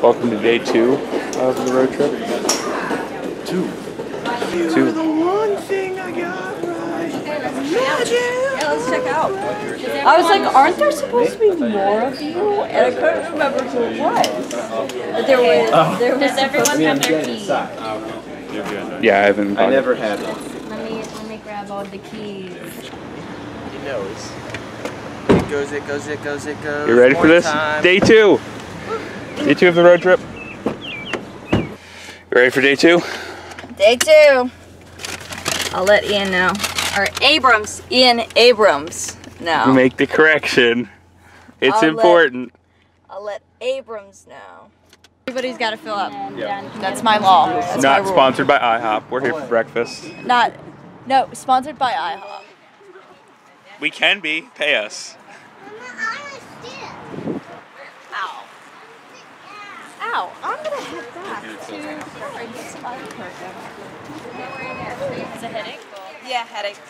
Welcome to day two of the road trip. Two. The one thing I got right. Magic. Yeah, let's check out. I was like, aren't there supposed to be more of you? And I couldn't remember who it was. But there was. Oh. There was. Does everyone have their keys? Yeah, I never had one. Let me grab all the keys. He knows. It goes. You ready for this? Time. Day two. Day two of the road trip. You ready for day two? Day two. I'll let Ian know. Or Abrams. Ian Abrams. No. Make the correction. It's important. I'll let Abrams know. Everybody's got to fill up. Yep. That's my law. That's not my sponsored by IHOP. We're here for breakfast. No, sponsored by IHOP. We can be. Pay us. Ow, I'm gonna hit that to I get some ibuprofen. It's a headache? Yeah, headache.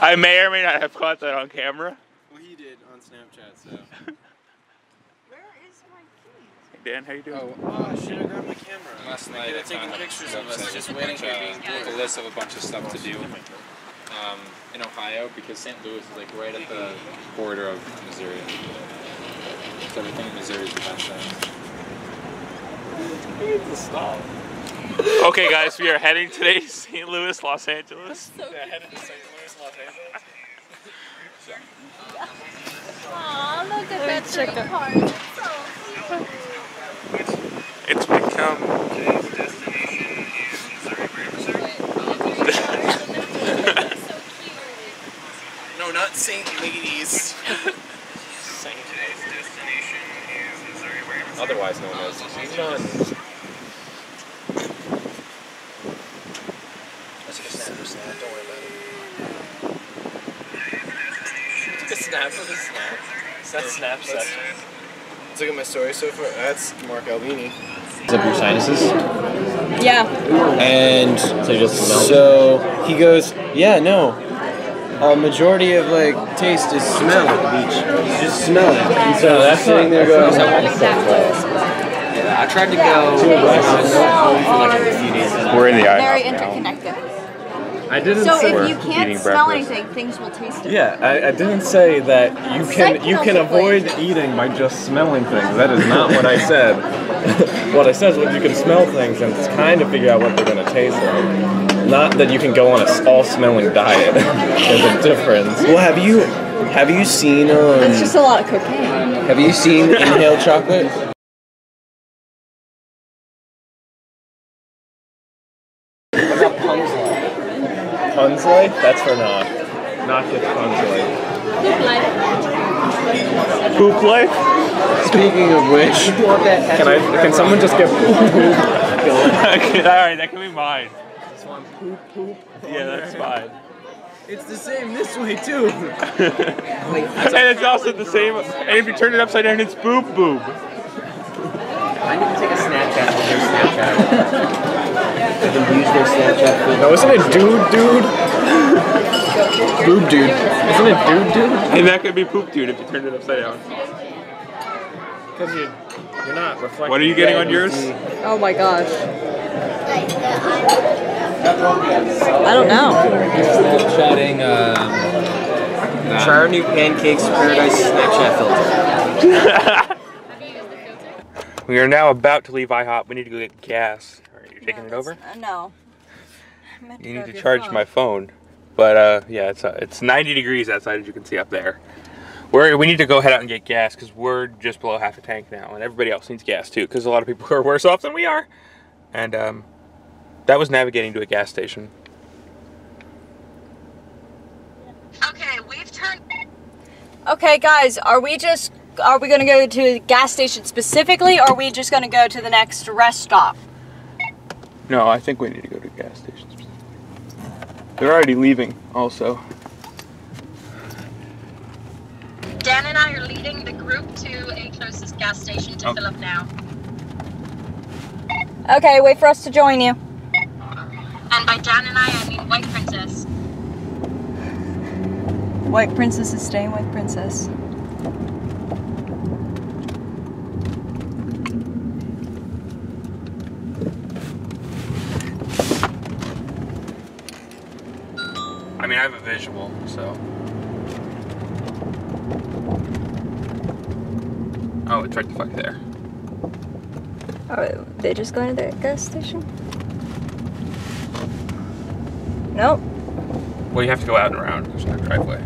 I may or may not have caught that on camera. Well, he did on Snapchat, so. Where is my keys? Hey, Dan, how you doing? Oh, should I grab my camera? Last night I taking pictures of us just waiting for a list of a bunch of stuff to do. In Ohio, because St. Louis is like right at the border of Missouri. So everything in Missouri is about that. Okay, guys, we are heading today to St. Louis, Los Angeles. So yeah, headed to St. Louis, Los Angeles. Aw, look at that chicken heart. It's so cute. It's become today's destination in Missouri. No, not St. Louis. St. Today's destination is Missouri, where otherwise known as None. I took a snap for snap, don't worry about it. Took a snap for the snap. It's not Snapchat. Let's look at my story so far. That's Mark Albini. Is up your sinuses? Yeah. And so he goes, yeah, no. Majority of like taste is smell at the beach. You just smell it. And so that's sitting there going. Yeah, I tried to go for like a few days. We're in the IHOP. Very interconnected. I didn't say so if you can't smell anything, things will taste it. Yeah, I didn't say that you can avoid eating by just smelling things. That is not what I said. What I said is you can smell things and kind of figure out what they're going to taste like. Not that you can go on an all-smelling diet. There's a difference. Well, have you seen? It's just a lot of cocaine. Have you seen Inhale Chocolate? What about Punsley? Punsley? That's for not. Not just Punsley. Poop life. Speaking of which, can someone just get poop? Okay, all right, that can be mine. Poop. Yeah, that's fine. It's the same this way too. And it's also the same. And if you turn it upside down, it's boob boob. I need to take a Snapchat with their Snapchat. They can use their Snapchat. No, isn't it dude? Boob dude. Isn't it dude? And that could be poop dude if you turned it upside down. Because you're not reflecting. What are you getting on yours? Oh my gosh. I don't know. Snapchatting try our new pancakes paradise Snapchat filter. We are now about to leave IHOP. We need to go get gas. Alright, you're taking it over? No. You need to charge my phone. But yeah, it's 90 degrees outside, as you can see up there. We need to go head out and get gas because we're just below half a tank now, and everybody else needs gas too because a lot of people are worse off than we are. And that was navigating to a gas station. Okay, we've turned. Okay, guys, are we gonna go to the gas station specifically, or are we just gonna go to the next rest stop? No, I think we need to go to the gas station specifically. They're already leaving, also. Dan and I are leading the group to a closest gas station to fill up now. Okay, wait for us to join you. And by Dan and I mean White Princess. White Princess is staying with Princess. I mean, I have a visual, so. Oh, it's right the fuck there. Are they just going to that gas station? Nope. Well, you have to go out and around. There's no driveway.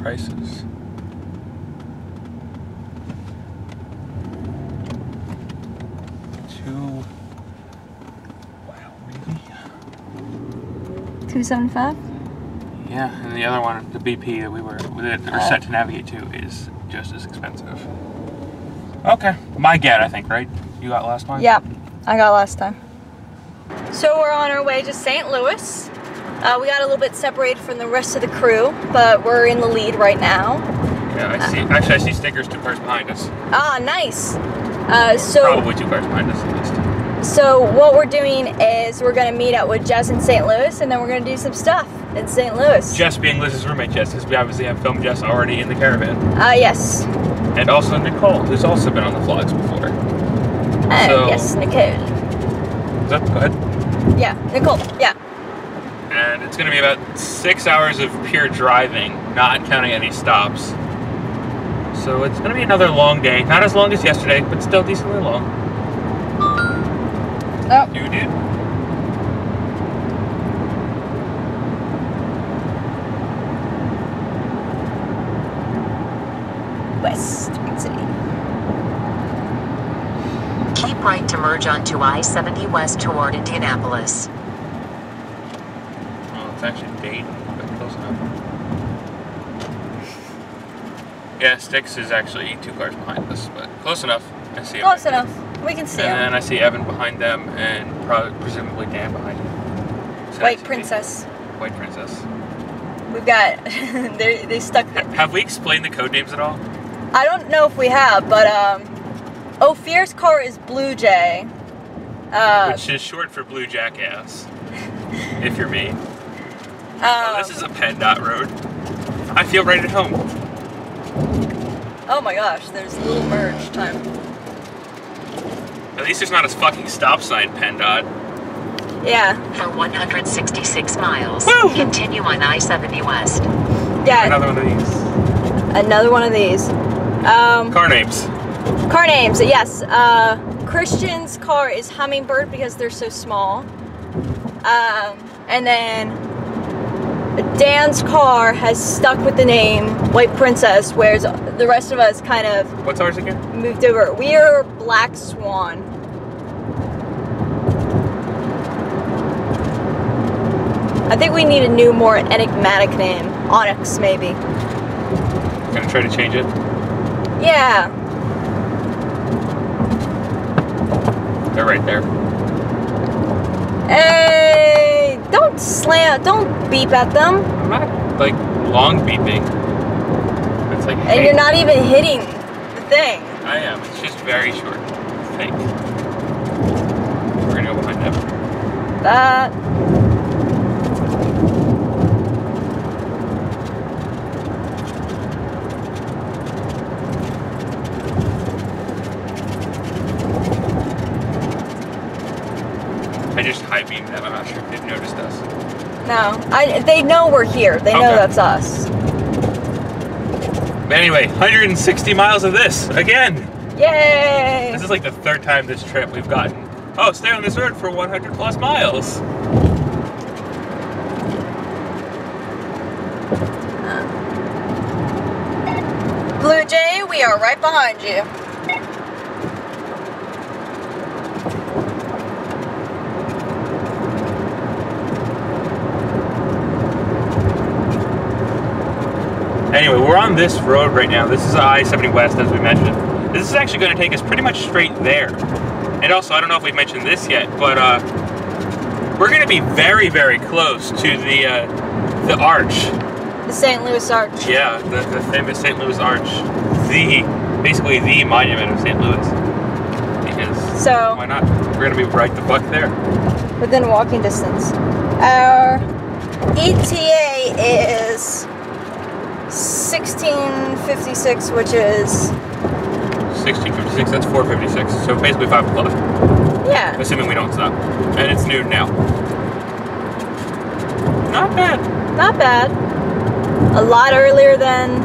Prices. Wow, really? 275? Yeah, and the other one, the BP that we were set to navigate to, is just as expensive. Okay, my get, I think, right? You got last time? Yeah, I got last time. So we're on our way to St. Louis. We got a little bit separated from the rest of the crew, but we're in the lead right now. Yeah, I see. Actually, I see Stickers 2 cars behind us. Ah, nice. So probably 2 cars behind us at least. So what we're doing is we're gonna meet up with Jess in St. Louis, and then we're gonna do some stuff in St. Louis. Jess being Liz's roommate, Jess, because we obviously have filmed Jess already in the caravan. Yes. And also Nicole, who's also been on the vlogs before. So, yes, Nicole. Is that, go ahead. Yeah, Nicole, yeah. And it's gonna be about 6 hours of pure driving, not counting any stops. So it's gonna be another long day. Not as long as yesterday, but still decently long. Oh. You did. West City. Keep right to merge onto I-70 west toward Indianapolis. Well, it's actually Dayton, but close enough. Yeah, Sticks is actually 2 cars behind us, but close enough. I see him. Close enough. We can see him. And then I see Evan behind them, and probably, presumably Dan behind him. So White Princess. White Princess. We've got, they stuck there. Have we explained the code names at all? I don't know if we have, but Ophir's car is Blue Jay. Which is short for Blue Jackass, if you're me. Oh, this is a PennDOT road. I feel right at home. Oh my gosh, there's a little merge time. At least there's not a fucking stop sign, PennDOT. Yeah. For 166 miles, woo! Continue on I-70 west. Yeah. Another one of these. Another one of these. Car names. Car names, yes. Christian's car is Hummingbird because they're so small. And then Dan's car has stuck with the name White Princess, whereas the rest of us kind of... What's ours again? Moved over. We are Black Swan. I think we need a new, more enigmatic name. Onyx, maybe. Gonna try to change it? Yeah. They're right there. Hey! Don't slam, don't beep at them. I'm not, like, long beeping. It's like, hey. And you're not even hitting the thing. I am, it's just very short. Thank you. We're gonna go behind them. That. No, they know we're here. They know that's us. But anyway, 160 miles of this again. Yay! This is like the 3rd time this trip we've gotten. Oh, stay on this road for 100 plus miles. Blue Jay, we are right behind you. Anyway, we're on this road right now. This is I-70 West, as we mentioned. This is actually going to take us pretty much straight there. And also, I don't know if we've mentioned this yet, but we're going to be very, very close to the arch. The St. Louis Arch. Yeah, the famous St. Louis Arch. Basically the monument of St. Louis. Because so, why not? We're going to be right the fuck there. Within walking distance. Our ETA is 1656, which is... 1656, that's 456, so basically 5 o'clock. Yeah. Assuming we don't stop. And it's noon now. Not bad. Not bad. A lot earlier than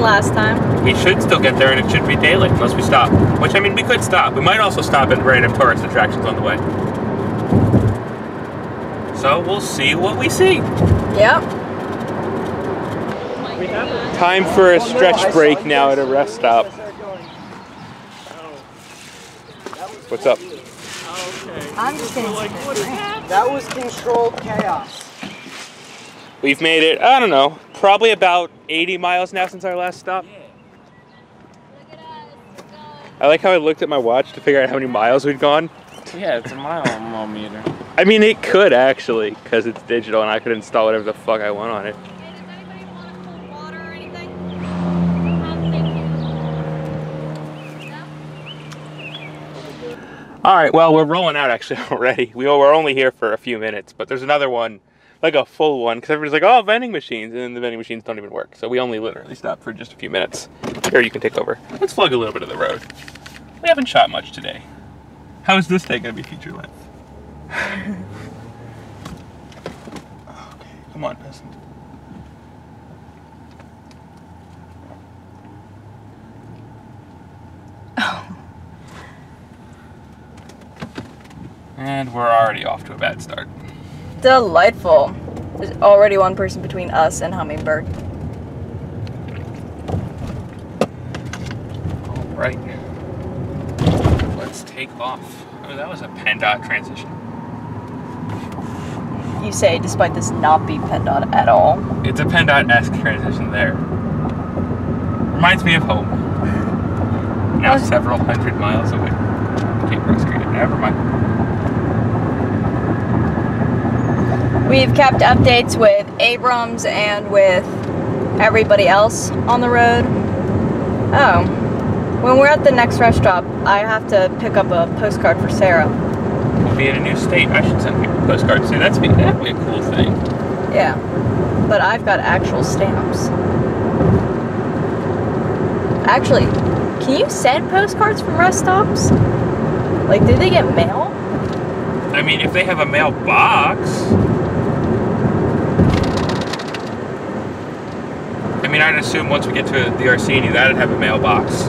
last time. We should still get there, and it should be daylight unless we stop. Which, I mean, we could stop. We might also stop at random tourist attractions on the way. So we'll see what we see. Yep. Time for a stretch break now at a rest stop. What's up? I'm just getting sick. That was controlled chaos. We've made it, I don't know, probably about 80 miles now since our last stop. I like how I looked at my watch to figure out how many miles we'd gone. Yeah, it's a mile meter. I mean, it could actually, because it's digital and I could install whatever the fuck I want on it. Yeah, does anybody want a cold water or anything? No? All right, well, we're rolling out actually already. We were only here for a few minutes, but there's another one, like a full one, because everybody's like, oh, vending machines, and then the vending machines don't even work. So we only literally stopped for just a few minutes. Here, you can take over. Let's vlog a little bit of the road. We haven't shot much today. How is this day gonna be feature length? Okay, come on, peasant. Oh. And we're already off to a bad start. Delightful. There's already one person between us and Hummingbird. All right. Take off. Oh, that was a PennDOT transition. You say, despite this not being PennDOT at all. It's a PennDOT-esque transition there. Reminds me of home. Now several hundred miles away. Can't cross screen it. Never mind. We've kept updates with Abrams and with everybody else on the road. Oh. When we're at the next rest stop, I have to pick up a postcard for Sarah. We'll be in a new state. I should send people postcards soon. That'd be a cool thing. Yeah, but I've got actual stamps. Actually, can you send postcards from rest stops? Like, do they get mail? I mean, if they have a mailbox. I mean, I'd assume once we get to the Arsenio, that'd have a mailbox.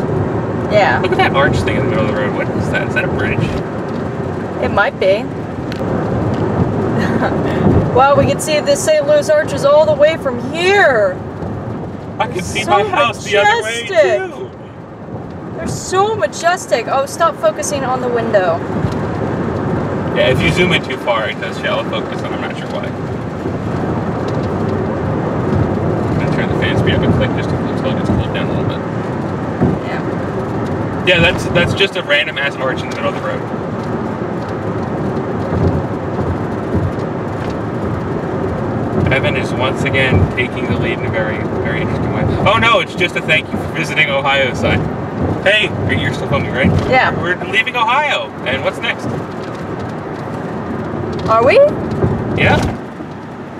Yeah. Look at that arch thing in the middle of the road. What is that? Is that a bridge? It might be. Wow, we can see the St. Louis Arch is all the way from here. I can see my house the other way too. They're so majestic. Oh, stop focusing on the window. Yeah, if you zoom in too far, it does shallow focus, and I'm not sure why. I'm gonna turn the fan speed up and click just until it gets cooled down a little bit. Yeah, that's just a random ass arch in the middle of the road. Evan is once again taking the lead in a very, very interesting way. Oh no, it's just a thank you for visiting Ohio sign. Hey, you're still filming, right? Yeah. We're leaving Ohio, and what's next? Are we? Yeah.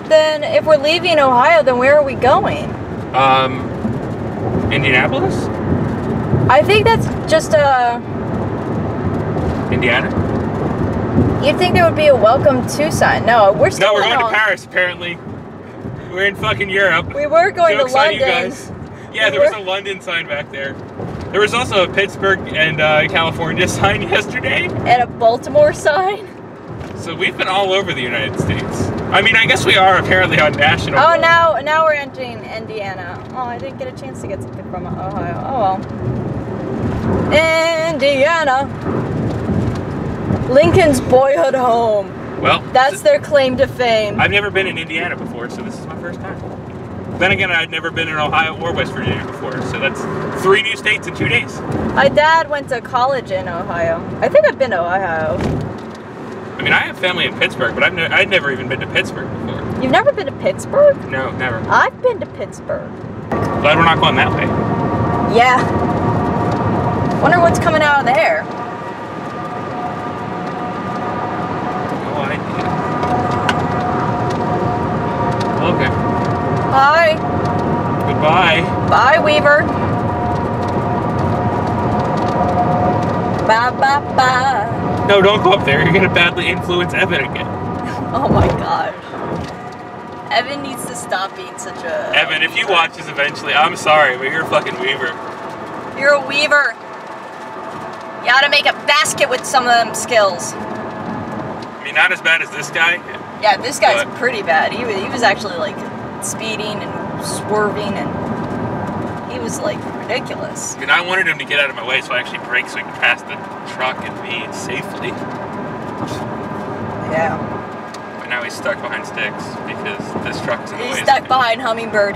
Then if we're leaving Ohio, then where are we going? Indianapolis? I think that's just a... Indiana? You'd think there would be a welcome to sign. No, we're still... No, we're going to Paris, apparently. We're in fucking Europe. We were going to London. You guys. Yeah, there was a London sign back there. There was also a Pittsburgh and California sign yesterday. And a Baltimore sign. So we've been all over the United States. I mean, I guess we are apparently on national... Oh, now we're entering Indiana. Oh, I didn't get a chance to get something from Ohio. Oh, well. Indiana, Lincoln's boyhood home. Well, that's their claim to fame. I've never been in Indiana before, so this is my first time. Then again, I'd never been in Ohio or West Virginia before, so that's 3 new states in 2 days. My dad went to college in Ohio. I think I've been to Ohio. I mean, I have family in Pittsburgh, but I'd never even been to Pittsburgh before. You've never been to Pittsburgh? No, never. I've been to Pittsburgh. Glad we're not going that way. Yeah. Wonder what's coming out of there. No idea. Bye. Goodbye. Bye, Weaver. Bye, bye, bye. No, don't go up there. You're going to badly influence Evan again. Oh, my gosh. Evan needs to stop being such a... Evan, if you watch this eventually, I'm sorry, but you're a fucking Weaver. You're a Weaver. You ought to make a basket with some of them skills. I mean, not as bad as this guy. Yeah, this guy's pretty bad. He was actually, like, speeding and swerving, and he was, like, ridiculous. And I wanted him to get out of my way, so I actually braked so he could pass the truck and me safely. Yeah. But now he's stuck behind Sticks because this truck's in the way. He's stuck behind Hummingbird.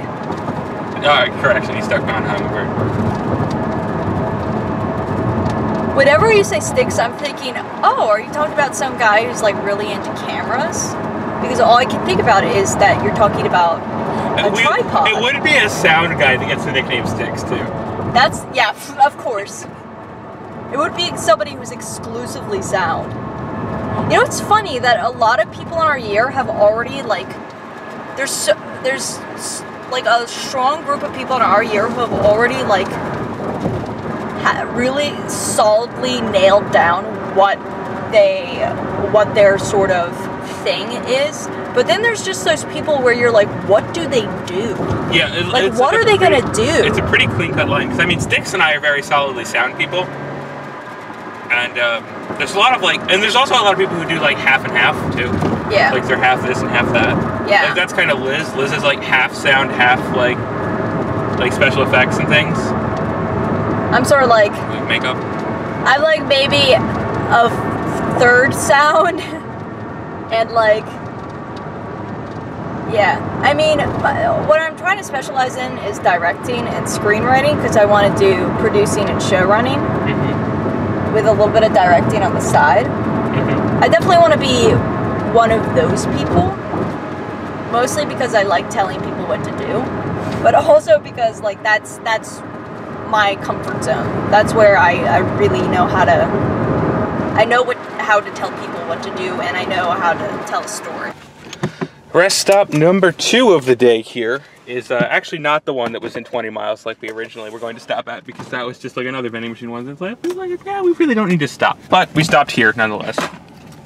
No, correction, he's stuck behind Hummingbird. Whenever you say Sticks, I'm thinking, oh, are you talking about some guy who's, like, really into cameras? Because all I can think about it is that you're talking about a tripod. It would be a sound guy that gets the nickname Sticks, too. That's, yeah, of course. It would be somebody who's exclusively sound. You know, it's funny that a lot of people in our year have already, like, there's like, a strong group of people in our year who have already, like, really solidly nailed down what their sort of thing is, but then there's just those people where you're like, what do they do? Yeah, like, what are they gonna do? It's a pretty clean cut line, because I mean, Sticks and I are very solidly sound people, and there's a lot of, like, and there's also a lot of people who do, like, half and half too. Yeah, like, they're half this and half that. Yeah, like, that's kind of Liz. Liz is like half sound, half like special effects and things. I'm sort of like makeup. I'm like maybe a third sound. And, like, yeah. I mean, what I'm trying to specialize in is directing and screenwriting, because I want to do producing and show running with a little bit of directing on the side. I definitely want to be one of those people, mostly because I like telling people what to do, but also because, like, that's my comfort zone. That's where I really know how to, I know how to tell people what to do, and I know how to tell a story. Rest stop number 2 of the day here is actually not the one that was in 20 miles like we originally were going to stop at, because that was just like another vending machine one. It's like, yeah, we really don't need to stop. But we stopped here nonetheless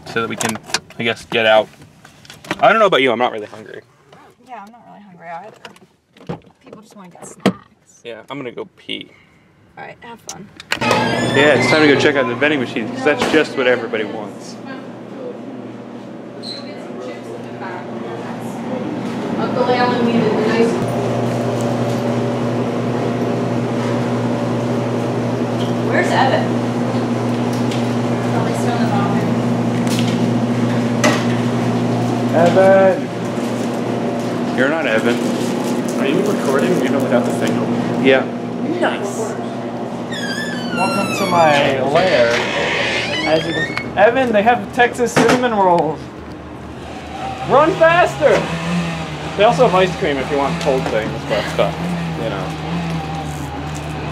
so that we can, I guess, get out. I don't know about you, I'm not really hungry. Yeah, I'm not really hungry either. People just want to get snacks. Yeah, I'm going to go pee. All right, have fun. Yeah, it's time to go check out the vending machines, because that's just what everybody wants. Uncle Alan needed the nice. Where's Evan? Probably still in the bathroom. Evan! You're not Evan. Are you recording even without the signal? Yeah. Nice. Welcome to my lair. As you can, Evan, they have Texas cinnamon rolls. Run faster! They also have ice cream if you want cold things, but stuff, you know.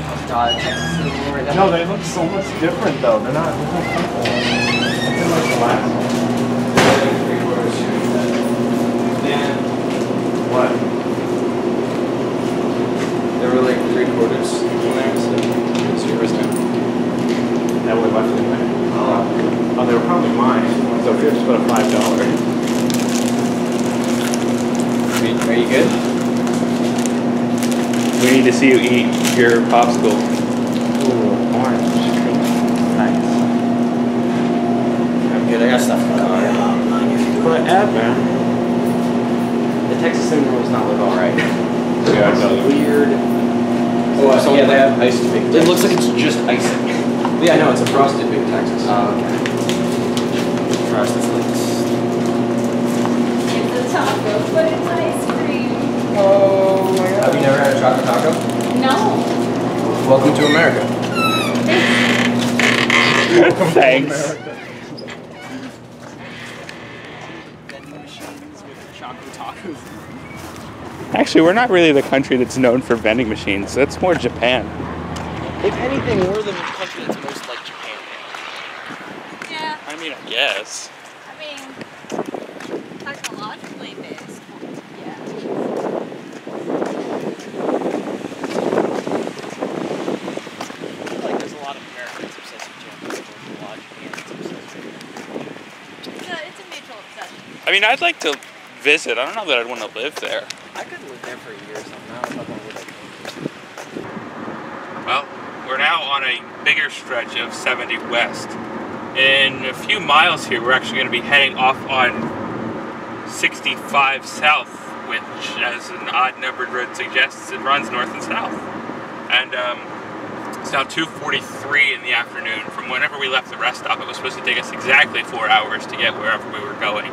Oh God, Texas cinnamon rolls. No, they look so much different though. They're not. They're like what? They were like 3/4 when I was that would left in there. Oh, they were probably mine. So we just put a $5. Are you good? We need to see you eat your popsicle. Ooh, orange. Nice. I'm good. I got stuff going on. The Texas cinnamon rolls not look all right. Yeah, I tell you. Weird. Oh, yeah, they have iced Big Texas. It looks like it's just icing. Yeah, no, it's a frosted Big Texas. Oh, okay. Frosted links. It's a taco, but it's ice cream. Oh, my God. Have you never had a chocolate taco? No. Welcome to America. Welcome Thanks. To America. Vending machines with chocolate tacos. Actually, we're not really the country that's known for vending machines. That's more Japan. If anything, we're the country that's most like Japan now. Yeah. I mean, I guess. I mean, technologically based, yeah. I mean, I'd like to visit. I don't know that I'd want to live there. I could live there for a year or something. I don't know if I would like. Well, we're now on a bigger stretch of 70 West. In a few miles here, we're actually going to be heading off on 65 South, which, as an odd-numbered road suggests, it runs north and south. And it's now 2:43 in the afternoon. From whenever we left the rest stop, it was supposed to take us exactly 4 hours to get wherever we were going.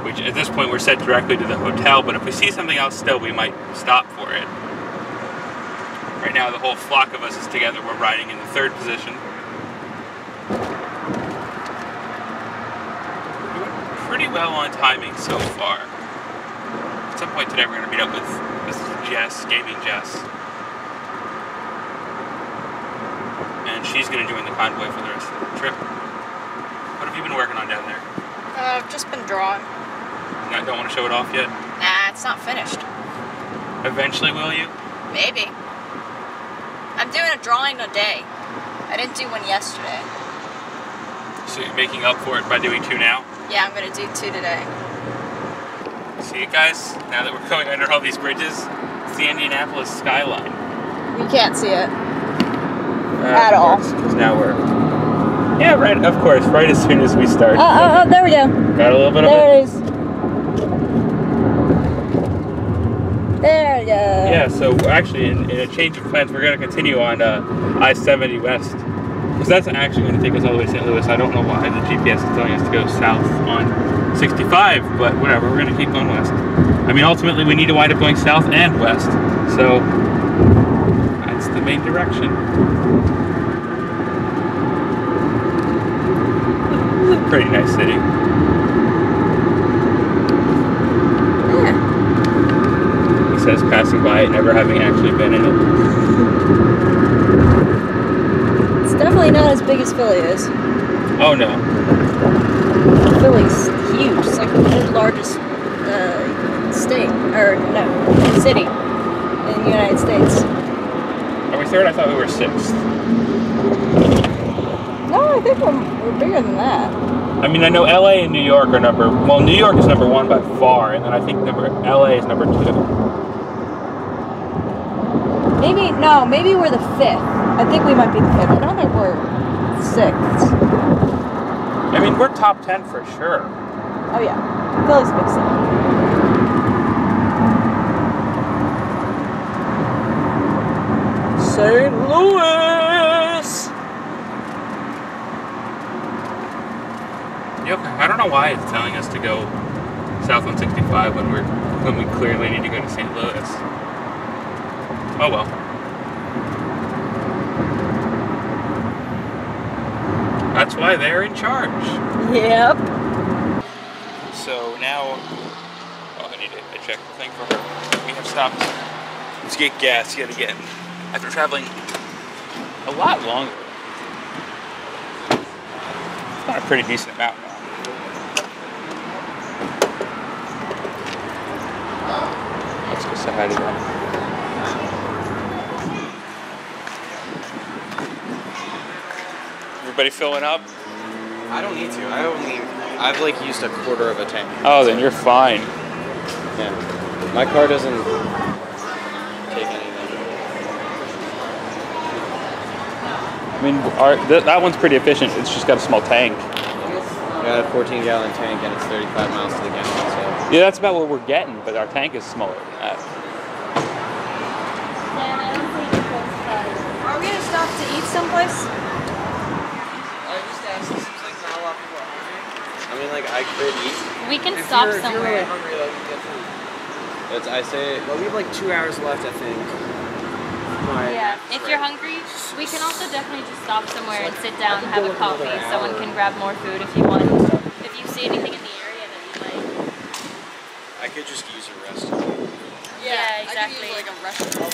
Which, at this point, we're set directly to the hotel, but if we see something else still, we might stop for it. Right now, the whole flock of us is together. We're riding in the third position. Pretty well on timing so far. At some point today we're going to meet up with Jess, Gaming Jess. And she's going to join the convoy for the rest of the trip. What have you been working on down there? I've just been drawing. You don't want to show it off yet? Nah, it's not finished. Eventually will you? Maybe. I'm doing a drawing today. I didn't do one yesterday. So you're making up for it by doing two now? Yeah, I'm going to do two today. See, guys, now that we're going under all these bridges, it's the Indianapolis skyline. We can't see it. At all. Because now we're... Yeah, right, of course, right as soon as we start. Oh, there we go. Got a little bit of it. There it is. There we go. Yeah, so actually, in a change of plans, we're going to continue on I-70 West. Because that's actually going to take us all the way to St. Louis. I don't know why the GPS is telling us to go south on 65, but whatever, we're going to keep going west. I mean, ultimately, we need to wind up going south and west, so that's the main direction. Pretty nice city. Yeah. He says passing by it, never having actually been in it. Definitely not as big as Philly is. Oh no. Philly's huge. It's like the largest city in the United States. Are we third? I thought we were sixth. No, I think we're bigger than that. I mean, I know LA and New York are well, New York is number one by far, and then I think LA is number two. Maybe, no, maybe we're the fifth. I think we might be the fifth. I don't think we're sixth. I mean, we're top 10 for sure. Oh yeah, Philly's big city. St. Louis. Yep. I don't know why it's telling us to go south on 65 when we clearly need to go to St. Louis. Oh well. That's why they're in charge. Yep. So now, oh, I need to check the thing for her. We have stopped to get gas yet again. After traveling a lot longer. It's not a pretty decent amount now. Let's go say hi to them. Everybody filling up? I don't need to. I've like used a quarter of a tank. Oh, then you're fine. Yeah. My car doesn't take anything. I mean, that one's pretty efficient. It's just got a small tank. We got a 14-gallon tank and it's 35 miles to the gallon. So. Yeah, that's about what we're getting, but our tank is smaller than that. Man, I don't think it's close. Are we gonna stop to eat someplace? I mean, like, I could eat. We can stop somewhere. If you're really hungry, though, you get food. That's, I say, well, we have like 2 hours left, I think. Right. Yeah, if you're hungry, we can also definitely just stop somewhere and sit down and have a coffee. Someone can grab more food if you want. If you see anything in the area that you like. I could just use a restaurant. Yeah, exactly. I could use, like, a restaurant.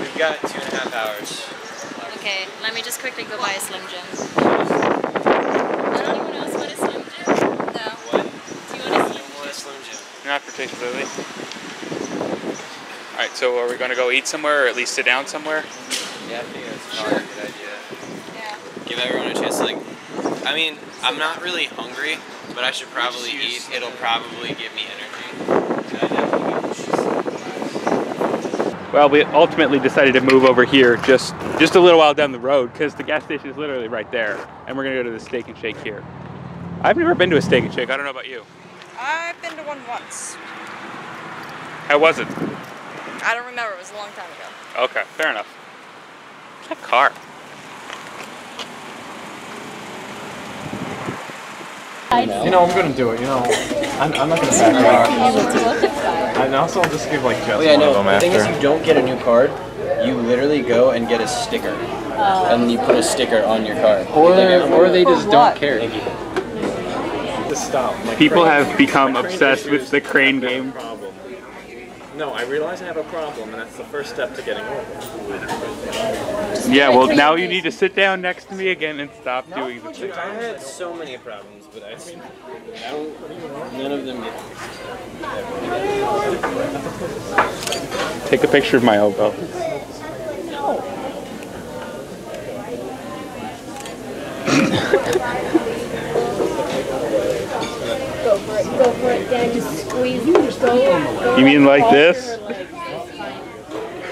We've got 2.5 hours. Okay, let me just quickly go buy a Slim Jim. Not particularly. All right, so are we going to go eat somewhere, or at least sit down somewhere? Yeah, I think that's probably a good idea. Yeah. Give everyone a chance. Like, I mean, I'm not really hungry, But I should probably eat. It'll probably give me energy. Well, we ultimately decided to move over here just a little while down the road because the gas station is literally right there. And we're gonna go to the Steak and Shake here. I've never been to a Steak and Shake. I don't know about you. I've been to one once. How was it? I don't remember. It was a long time ago. Okay, fair enough. That car. You know, I'm gonna do it, you know. I'm not gonna back out. And also I'll just give like Jess one of them after. The thing is, you don't get a new card, you literally go and get a sticker. And you put a sticker on your card. Or they just don't care. People have become obsessed with the crane game. No, I realize I have a problem, and that's the first step to getting over. Yeah, well, now you need to sit down next to me again and stop doing the thing. I had so many problems, but I mean, none of them get fixed. Take a picture of my elbow. No. Go for it, Dan. Just squeeze. You mean like this?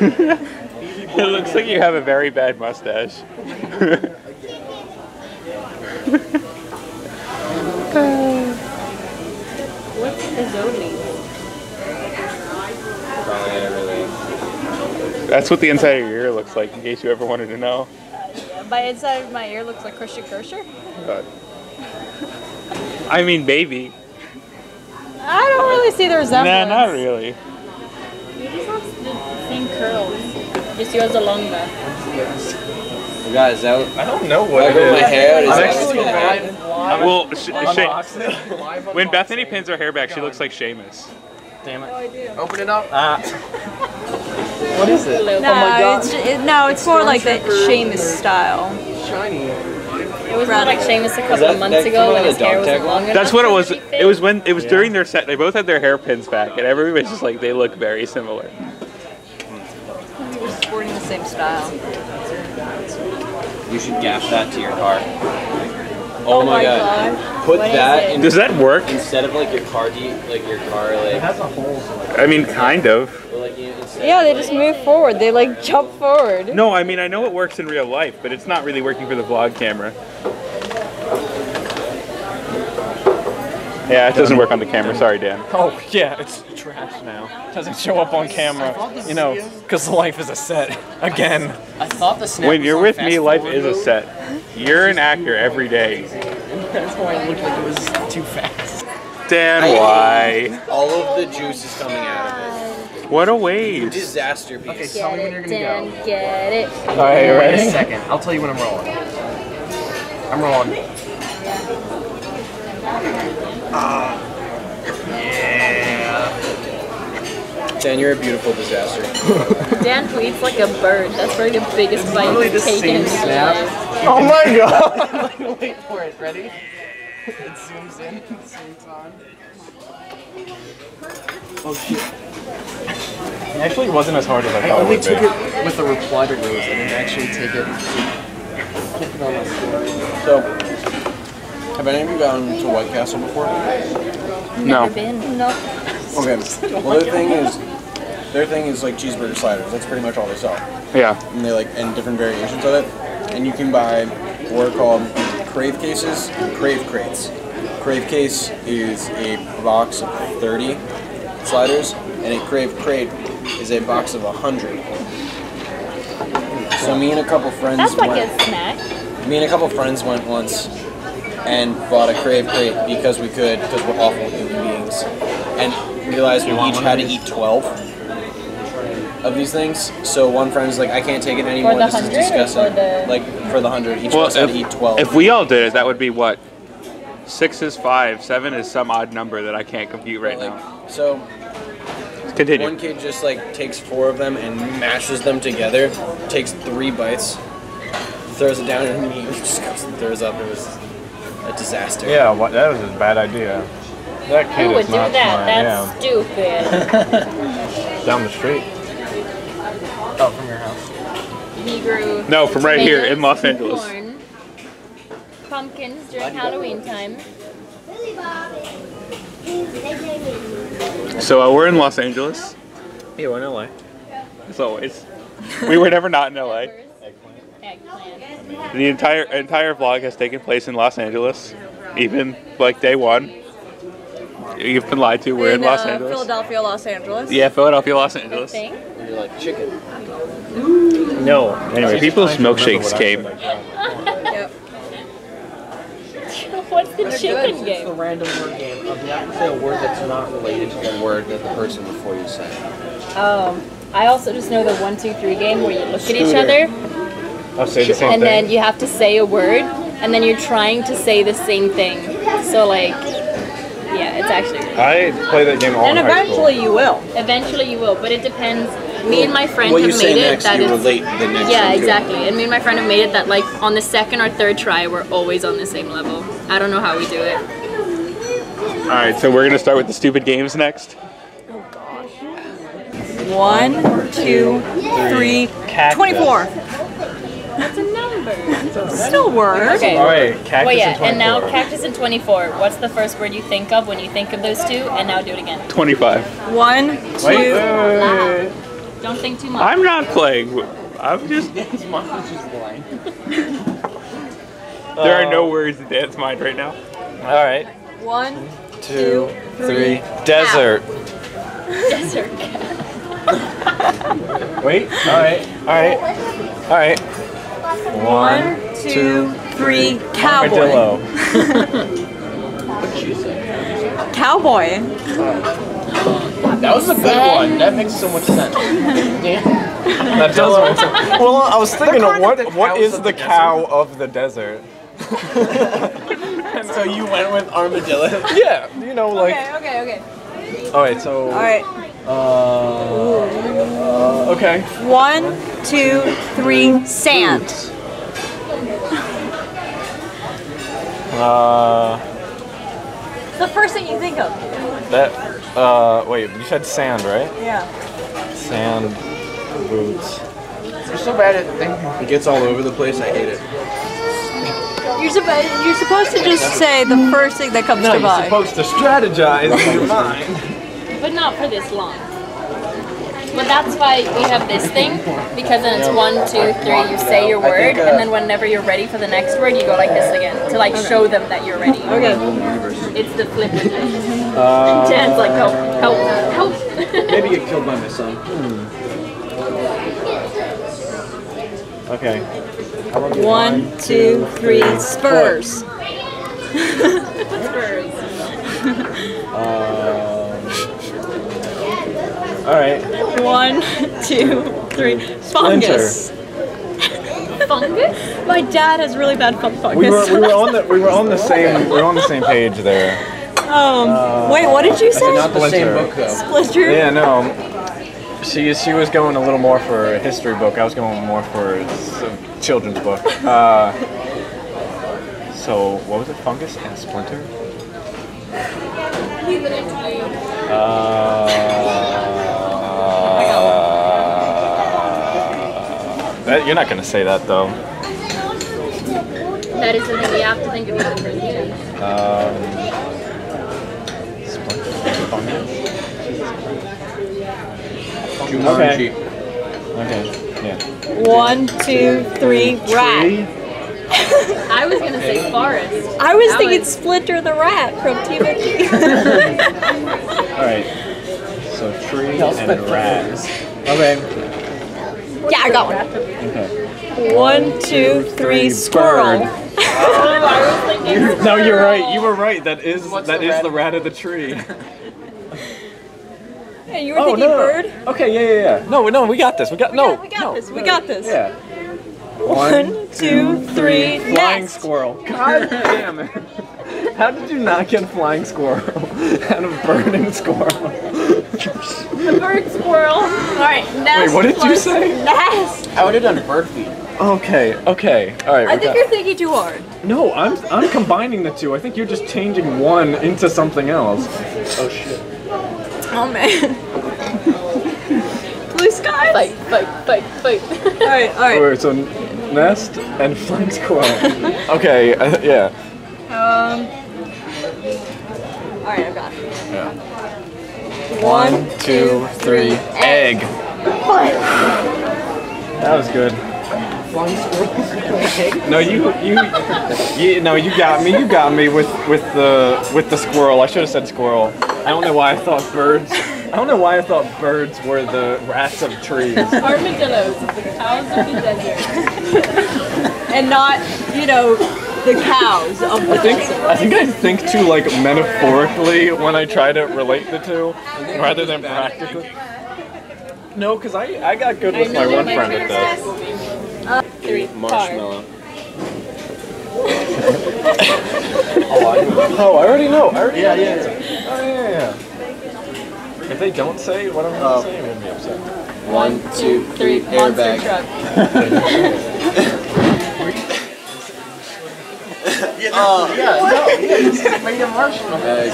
It looks like you have a very bad mustache. What's the zoning? That's what the inside of your ear looks like, in case you ever wanted to know. My inside of my ear looks like Christian Kersher? I mean, baby. I don't really see the resemblance. Nah, not really. You just have the same curls. Just yours are longer. You guys, I don't know what it is. My hair is actually bad. Well, when Bethany pins her hair back, she looks like Seamus. Damn it. Open it up. What is it? No, oh my God. It's more like that Seamus style. Shiny. It was like Seamus a couple of months ago when his hair was long enough. That's what it was. It was when it was during their set. They both had their hairpins back, and everybody's just like, they look very similar. We were sporting the same style. You should gaff that to your car. Oh my God! Put that. In, does that work? Instead of like your car, it has a hole. I mean, kind of. Yeah, they just move forward. They like jump forward. No, I mean, I know it works in real life, but it's not really working for the vlog camera. Yeah, it doesn't work on the camera. Sorry, Dan. Oh, yeah, it's trash now. It doesn't show up on camera, you know, because life is a set. Again. I thought the snap when you're with me, life is a set. You're an actor every day. That's why it looked like it was too fast. Dan, why? All of the juice is coming out of it. What a waste. Disaster piece. Okay, tell me when you're gonna go. Get it. All right, ready? Wait a second. I'll tell you when I'm rolling. I'm rolling. Yeah. Dan, you're a beautiful disaster. Dan bleeds like a bird. That's probably the biggest bite you've taken in your life. Oh my God! Wait for it. Ready? It zooms in at the same time. Oh shit. It actually wasn't as hard as I thought it would be. I only took it with a reply to Liz. I didn't actually take it. So, have any of you gone to White Castle before? No. Never been. No. Okay. Well, their thing is like cheeseburger sliders. That's pretty much all they sell. Yeah. And they and different variations of it. And you can buy what are called crave cases, crave crates. Crave case is a box of 30 sliders. And a crave crate is a box of 100. So me and a couple friends went once and bought a crave crate because we could, because we're awful human beings, and realized we each had to eat 12 of these things. So one friend was like, I can't take it anymore, this is disgusting. For the 100, each of us had to eat 12. If we all did it, that would be what? 6 is 5, 7 is some odd number that I can't compute right now. So. Continue. One kid just takes 4 of them and mashes them together, takes 3 bites, throws it down, and he just goes and throws up. It was a disaster. Yeah, that was a bad idea. That kid is not smart. That's stupid. Down the street. Oh, from your house. He grew. No, from right here in Los Angeles. Corn, pumpkins during Halloween time. So we're in Los Angeles. Yeah, we're in LA. As always. We were never not in LA. The entire vlog has taken place in Los Angeles. Even like day one. You've been lied to. We're in Los Angeles. Philadelphia, Los Angeles. Yeah, Philadelphia, Los Angeles. And you're like chicken. No. Anyway, people's milkshakes came. Yep. What's the chicken game? It's the random word game. Of not say a word that's not related to the word that the person before you said. I also just know the 1, 2, 3 game where you look at each other. I'll say the same thing. And then you have to say a word, and then you're trying to say the same thing. So like. Yeah, it's actually. I play that game all the time. And eventually you will. Eventually you will, but it depends. Me and my friend have made it that it's. Yeah, exactly. And me and my friend have made it that, like, on the second or third try, we're always on the same level. I don't know how we do it. Alright, so we're going to start with the stupid games next. Oh, gosh. 1, 2, 3, 24. That's a number. Still works. Okay. All right. Cactus and 24. And now cactus and 24. What's the first word you think of when you think of those two? And now do it again. 25. 1, 2. Don't think too much. I'm not playing. I'm just. Dan's mind is just blind. There are no words in Dan's mind right now. All right. 1, 2, 3. Desert. Desert. Wait. All right. All right. All right. 1, 2, 3, cowboy. Cowboy. That was a good one. That makes so much sense. Yeah. That does. Well, I was thinking, what is the cow of the desert? And so you went with armadillo. Yeah. You know, like. Okay. Okay. All right. So. All right. Okay. 1, 2, 3, sand. The first thing you think of. That, wait, you said sand, right? Yeah. Sand boots. You're so bad at thinking. It gets all over the place, I hate it. You're supposed to just say the first thing that comes to mind. You're supposed to strategize in your mind. But not for this long. But that's why we have this thing, because then it's 1, 2, 3, you say your word, and then whenever you're ready for the next word, you go like this again, to like show them that you're ready. Okay. It's the flip. Dan's like, help. Maybe get killed by my son. Okay. 1, 2, 3, Spurs. Spurs. All right. 1, 2, 3. Fungus. Fungus? My dad has really bad fungus. We were on the same page there. Wait, what did you say? Not the same book though. Splinter? Yeah, no. She was going a little more for a history book. I was going more for a children's book. So what was it? Fungus and splinter. You're not gonna say that though. That is something we have to think of. Okay. Okay. Yeah. 1, 2, 3. Rat. I was gonna say forest. I was thinking Splinter the Rat from TMNT. All right. So tree and rats. Okay. Yeah, I got one. Okay. 1, 2, 3, squirrel. No, you're right. You were right. That is the rat of the tree. Yeah, you were thinking bird? Okay, yeah. No, we got this. We got this. Yeah. 1, 2, 3, flying squirrel. God damn it. How did you not get flying squirrel out of burning squirrel? The bird squirrel. Alright, nest. Wait, what did you say? Nest. I would have done bird feed. Okay. Alright. I think you're thinking too hard. No, I'm combining the two. I think you're just changing one into something else. Oh shit. Oh man. Blue skies? Fight. Alright. Alright, so nest and flying squirrel. Okay, yeah. Alright, I've got it. Yeah. One, two, three, egg. That was good. No, you got me. You got me with the squirrel. I should have said squirrel. I don't know why I thought birds. I don't know why I thought birds were the rats of trees. Armadillos, the cows of the desert, and not, you know, the cows of the desert. I think too, like, metaphorically when I try to relate the two, rather than practically. No, because I got good with my one friend at this. Marshmallow. Oh, I already know. Yeah. Oh, yeah. If they don't say what I'm going to say, I'm going to be upset. One, two, three, airbag. Yeah, you just made a marshmallow. Egg.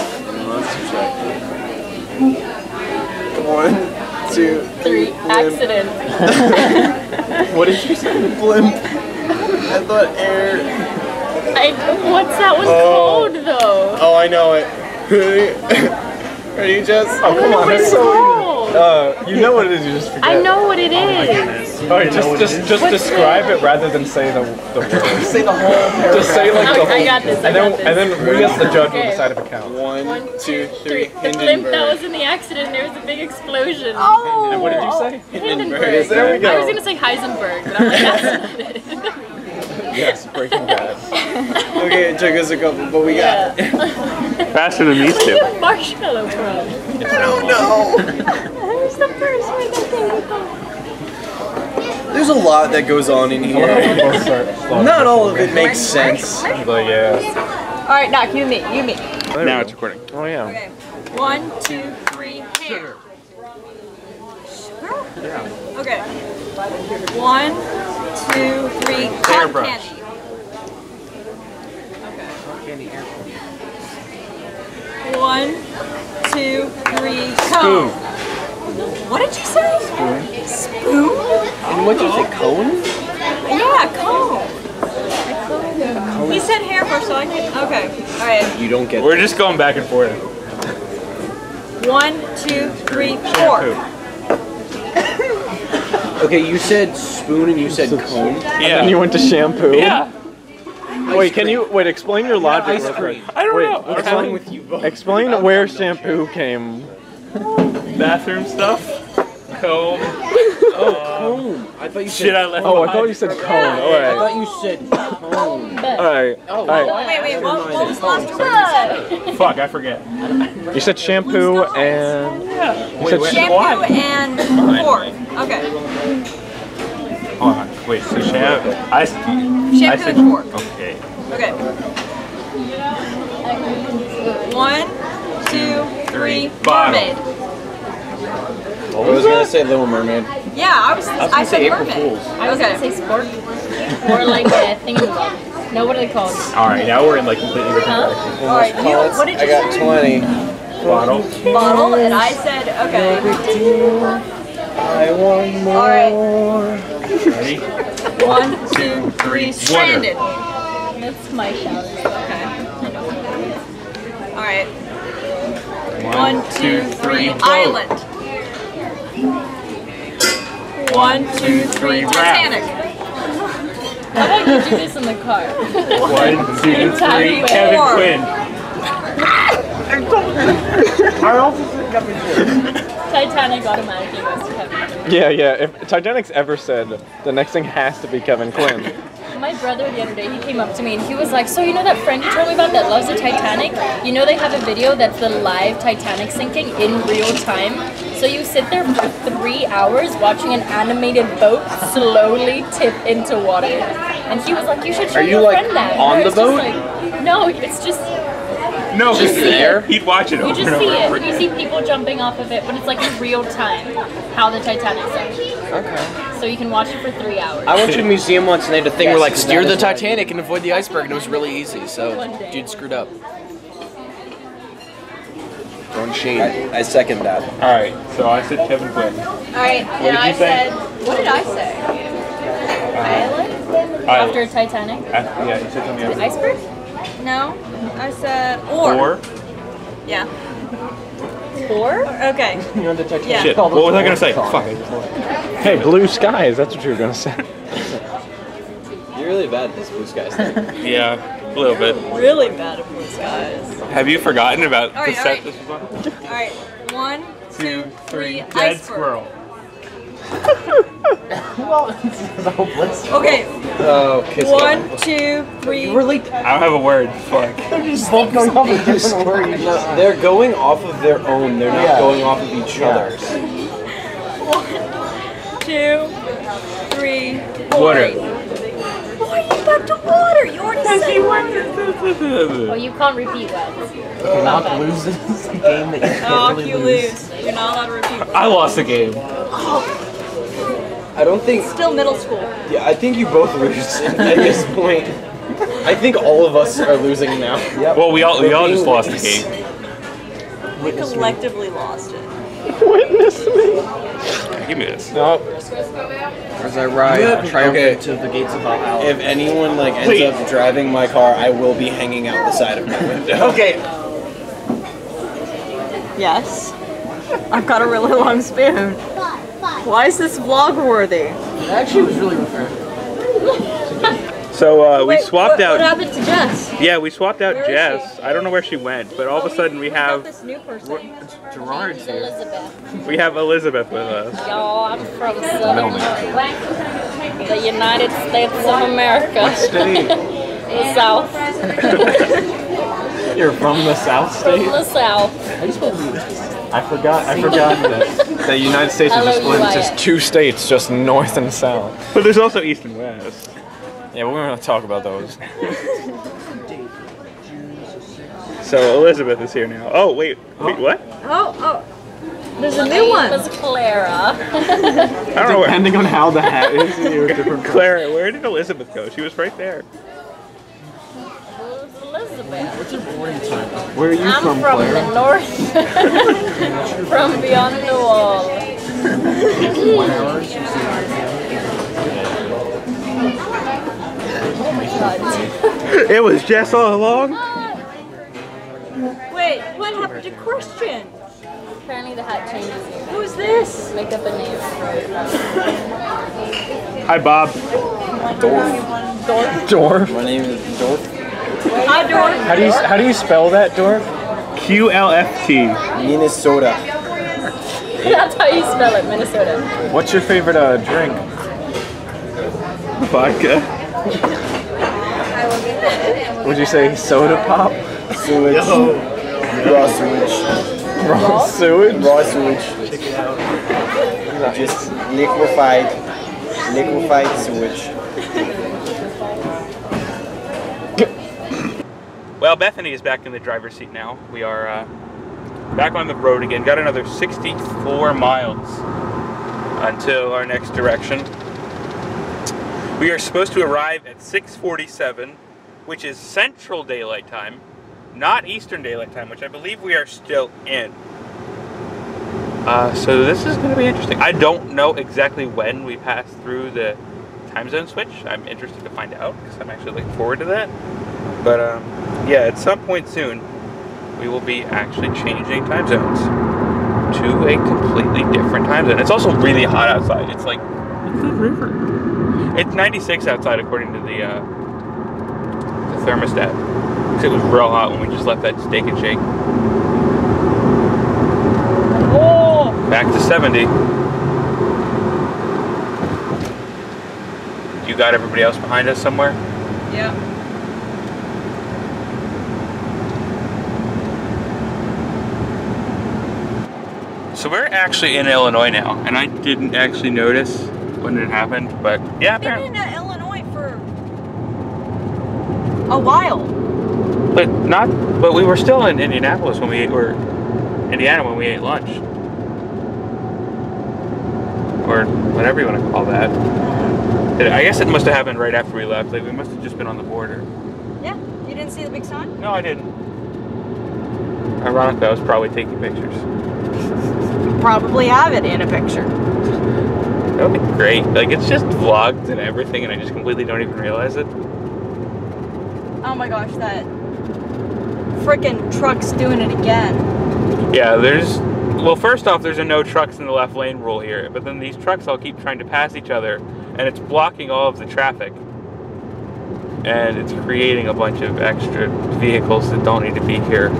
Monster truck. One, two, three, accident. What did you say? Blimp. I thought air. What's that one called, though? Oh, I know it. Ready, Jess? Oh, come on. It's so. You know what it is. You just forget. I know what it is. Oh, right, just describe it rather than say the word. Say the whole paragraph. Just say like the whole. I got this. And then we as the judge will decide if it counts. One, two, three. The blimp that was in the accident. There was a big explosion. Oh. And what did you say? Hindenburg. There we go. I was gonna say Heisenberg, but I'm like, that's not it. Yes, Breaking Bad. Okay, it took us a couple, but we got it. Faster than these two. Where's the marshmallow from? I don't know. Where's the first one that came? There's a lot that goes on in here. Not all of it makes sense. But yeah. All right, knock. You me. Now it's recording. Oh yeah. Okay. One, two, three, hair. Sure. Yeah. Okay. One. Two, three, cotton candy. Okay. One, two, three, cone. Spoon. What did you say? Spoon. Spoon? And what did you say, cone? Yeah, cone. He said hairbrush, so I can. Okay, all right. You don't get. We're just going back and forth. One, two, three, fork. Okay, you said spoon and you said cone. Yeah. And you went to shampoo. Yeah. Wait, can you explain your logic? I don't know. What's wrong with you both? Explain where shampoo came. Bathroom stuff. Comb. Oh, comb. I thought you said. Shit, I left. Oh, I thought you said cone. All right. I thought you said comb. All right. Oh, wait. What was last one? Fuck, I forget. You said shampoo and. Yeah. You said shampoo and fork. Okay. Hold on. Wait. So shampoo. I said fork. Okay. Okay. One, two, three. Mermaid. What was I gonna say, Little Mermaid. Yeah, I said April Fools. I was gonna say sport or like a thingamabob. No, what are they called? All right. Now we're in like completely different directions. All right. What did you say? I got 20. Bottle, and I said okay. I want more. All right. Ready? One, two, three, stranded. That's my shout. Okay. All right. One, two, three, island. One, two, three, Titanic. How about you do this in the car? One, two, three, Kevin Quinn. I also said Kevin Quinn. Titanic automatically goes to Kevin Quinn. Yeah. If Titanic's ever said, the next thing has to be Kevin Quinn. My brother the other day, he came up to me and he was like, so you know that friend you told me about that loves the Titanic? You know they have a video that's the live Titanic sinking in real time? So you sit there for 3 hours watching an animated boat slowly tip into water. And he was like, you should show your friend that. Are you like on the boat? Like, no, it's just... No, because there, he'd watch it over and over. You just see it, and you see people jumping off of it, but it's like in real time, how the Titanic sank. Okay. So you can watch it for 3 hours. I went to a museum once, and they had a thing where, like, steer the Titanic and avoid the iceberg, and it was really easy, so dude screwed up. Don't shame. I second that. All right, so I said Kevin Quinn. All right, and I said, what did I say? Island? After Titanic? Yeah, you said something else. Iceberg? No, I said or. Yeah. Four? Okay. You're the yeah. Shit. What was I going to say? Fuck it. Hey, blue skies. That's what you were going to say. You're really bad at this blue skies thing. Yeah, a little bit. Really bad at blue skies. Have you forgotten about the set this was on? All right. 1, 2, 3. Dead squirrel. Well, it's the whole blitz. Okay. Oh, kiss. 1, 2, 3. You really? I don't have a word. Fuck. They're just both going off of different words. No, they're going off of their own. They're not going off of each other's. 1, 2, 3. Water. Why are you back to water? You already said water. Oh, you can't repeat that. Okay, now to lose this game that you can't really lose. You're not allowed to repeat that. I lost the game. Oh. I don't think... It's still middle school. Yeah, I think you both lose at this point. I think all of us are losing now. Yep. Well, we all just lost the game. We collectively lost it. Witness me. Give me this. Nope. As I ride triumphant to the gates of Valhalla. If anyone like ends up driving my car, I will be hanging out the side of my window. Okay. Yes. I've got a really long spoon. Why is this vlog worthy? It actually was really good. So we swapped out. What happened to Jess? Yeah, we swapped out Jess. I don't know where she went, but all of a sudden we have this new person. Gerard's here. Elizabeth. We have Elizabeth with us. Y'all, I'm from the United States of America. What state? The South. You're from the South state? From the South. I just believe this. I forgot that the United States is just split into two states, just north and south. But there's also east and west. Yeah, we're going to talk about those. So Elizabeth is here now. Oh, wait, what? Oh, there's a new one. It was Clara. Depending on how the hat is, you're different. Clara, where did Elizabeth go? She was right there. What's your born time? Where are you from, Claire? I'm from the north. From beyond the wall. Oh my god. It was Jess all along? Wait, what happened to Christian? Apparently the hat changes. Who is this? Make up a name. Hi, Bob. Dorf. Dorf? Dorf. My name is Dorf. Hi, Dorf. How do you spell that, Dorf? Q-L-F-T. Minnesota. That's how you spell it, Minnesota. What's your favorite drink? Vodka. Would you say soda pop? Sewage. Raw sewage. Raw sewage? Raw sewage. Check it out. Just liquefied sewage. Well, Bethany is back in the driver's seat now. We are back on the road again. Got another 64 miles until our next direction. We are supposed to arrive at 6:47, which is Central Daylight Time, not Eastern Daylight Time, which I believe we are still in. So this is going to be interesting. I don't know exactly when we pass through the time zone switch. I'm interested to find out because I'm actually looking forward to that. But yeah, at some point soon, we will be actually changing time zones to a completely different time zone. It's also really hot outside. It's like, it's a river. It's 96 outside according to the thermostat. Because it was real hot when we just left that Steak and Shake. Oh! Back to 70. You got everybody else behind us somewhere? Yeah. So we're actually in Illinois now, and I didn't actually notice when it happened, but yeah, apparently. We've been in Illinois for a while. But we were still in Indianapolis when we ate, or Indiana when we ate lunch. Or whatever you want to call that. I guess it must have happened right after we left, like we must have just been on the border. Yeah, you didn't see the big sign? No, I didn't. Ironically, I was probably taking pictures. Probably have it in a picture. That would be great. Like, it's just vlogged and everything, and I just completely don't even realize it. Oh my gosh, that frickin' trucks doing it again. Yeah, there's... Well, first off, there's a no trucks in the left lane rule here, but then these trucks all keep trying to pass each other, and it's blocking all of the traffic. And it's creating a bunch of extra vehicles that don't need to be here. In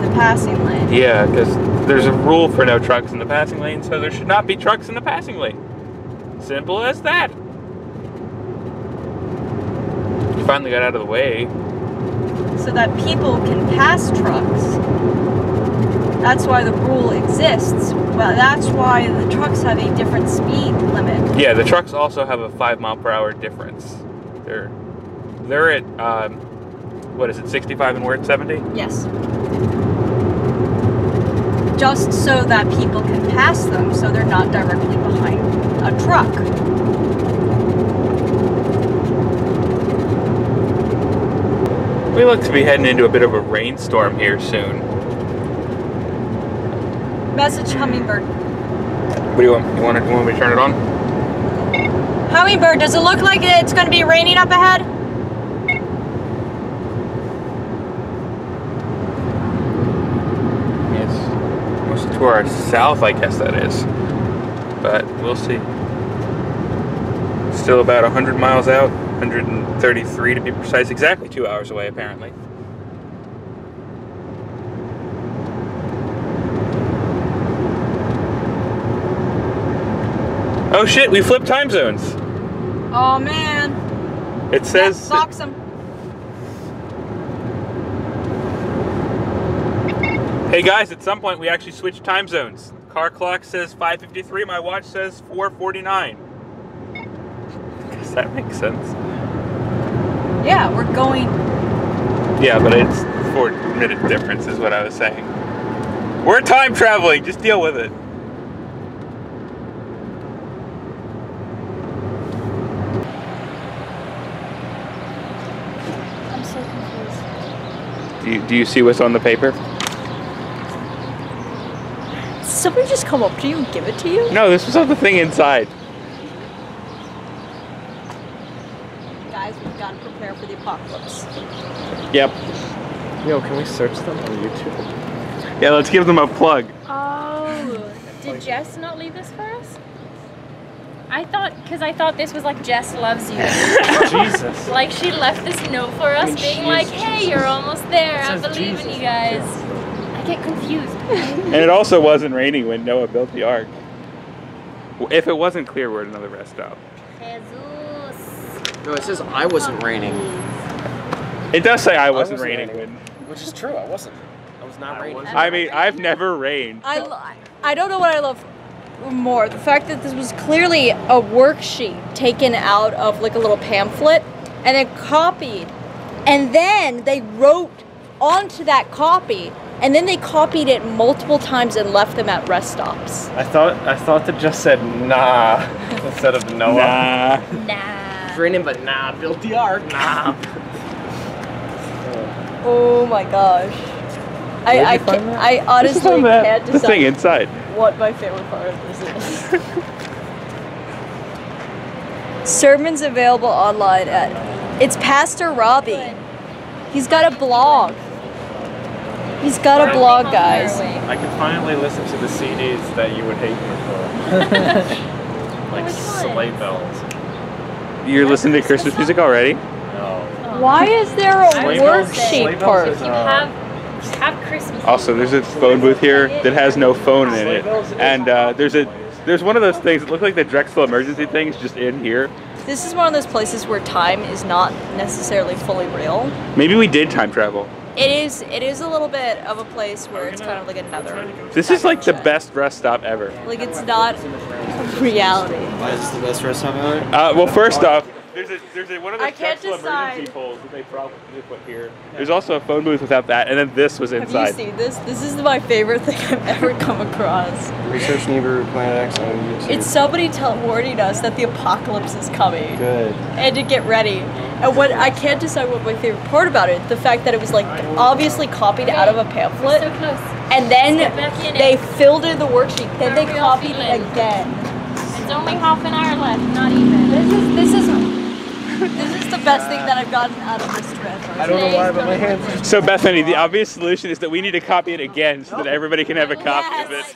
the passing lane? Yeah, because there's a rule for no trucks in the passing lane, so there should not be trucks in the passing lane. Simple as that. You finally got out of the way. So that people can pass trucks. That's why the rule exists. Well, that's why the trucks have a different speed limit. Yeah, the trucks also have a 5 mile per hour difference. They're at, what is it, 65 and we're at 70? Yes. Just so that people can pass them so they're not directly behind a truck. We look to be heading into a bit of a rainstorm here soon. Message Hummingbird. What do you want? You want me to turn it on? Hummingbird, does it look like it's going to be raining up ahead? Yes. Mostly to our south, I guess that is. But we'll see. Still about 100 miles out, 133 to be precise, exactly 2 hours away apparently. Oh shit, we flipped time zones. Oh man. It says... That sucks him. Hey guys, at some point we actually switched time zones. Car clock says 5:53, my watch says 4:49. Does that make sense? Yeah, we're going... Yeah, but it's 4 minute difference is what I was saying. We're time traveling, just deal with it. Do you see what's on the paper? Somebody just come up to you and give it to you? No, this was on the thing inside. Guys, we've got to prepare for the apocalypse. Yep. Yo, can we search them on YouTube? Yeah, let's give them a plug. Oh, did Jess not leave this for us? I thought this was like Jess loves you. Jesus. Like she left this note for us, I mean, being like, hey, Jesus, you're almost there. I believe in you guys. I get confused. And it also wasn't raining when Noah built the ark. If it wasn't clear, we're at another rest stop. Jesus. No, it says I wasn't raining. It does say I wasn't raining. Which is true, I wasn't. I was not raining. I mean, I've never rained. I don't know what I love more, the fact that this was clearly a worksheet taken out of like a little pamphlet and then copied, and then they wrote onto that copy, and then they copied it multiple times and left them at rest stops. I thought that just said nah instead of Noah. Nah. It's raining, but nah, built the ark. Nah. Oh my gosh. I honestly can't decide. The thing inside. What my favorite part of this is. Sermons available online at... It's Pastor Robbie. He's got a blog. He's got a blog, guys. I can finally listen to the CDs that you would hate before. Like sleigh bells. You're listening to Christmas music already? No. Why is there a worksheet part? Have Christmas. Also, there's a phone booth here that has no phone in it, and there's one of those things that look like the Drexel emergency things just in here. This is one of those places where time is not necessarily fully real. Maybe we did time travel. It is a little bit of a place where it's kind of like another. This is like the best rest stop ever. Like it's not reality. Why is this the best rest stop ever? Well, first off, There's one of those Drexel emergency poles that they probably put here. There's also a phone booth without that, and then this was inside. Have you seen this? This is my favorite thing I've ever come across. Research Neighbor Planet X on YouTube. It's somebody warning us that the apocalypse is coming. Good. And to get ready. And what I can't decide what my favorite part about it, the fact that it was like obviously copied out of a pamphlet. So close. And then they filled in the worksheet. Then they copied it again. It's only half an hour left, not even. This is This is the best thing that I've gotten out of this trip. I don't know why, but my hands. So Bethany, the obvious solution is that we need to copy it again so that everybody can have a copy of it.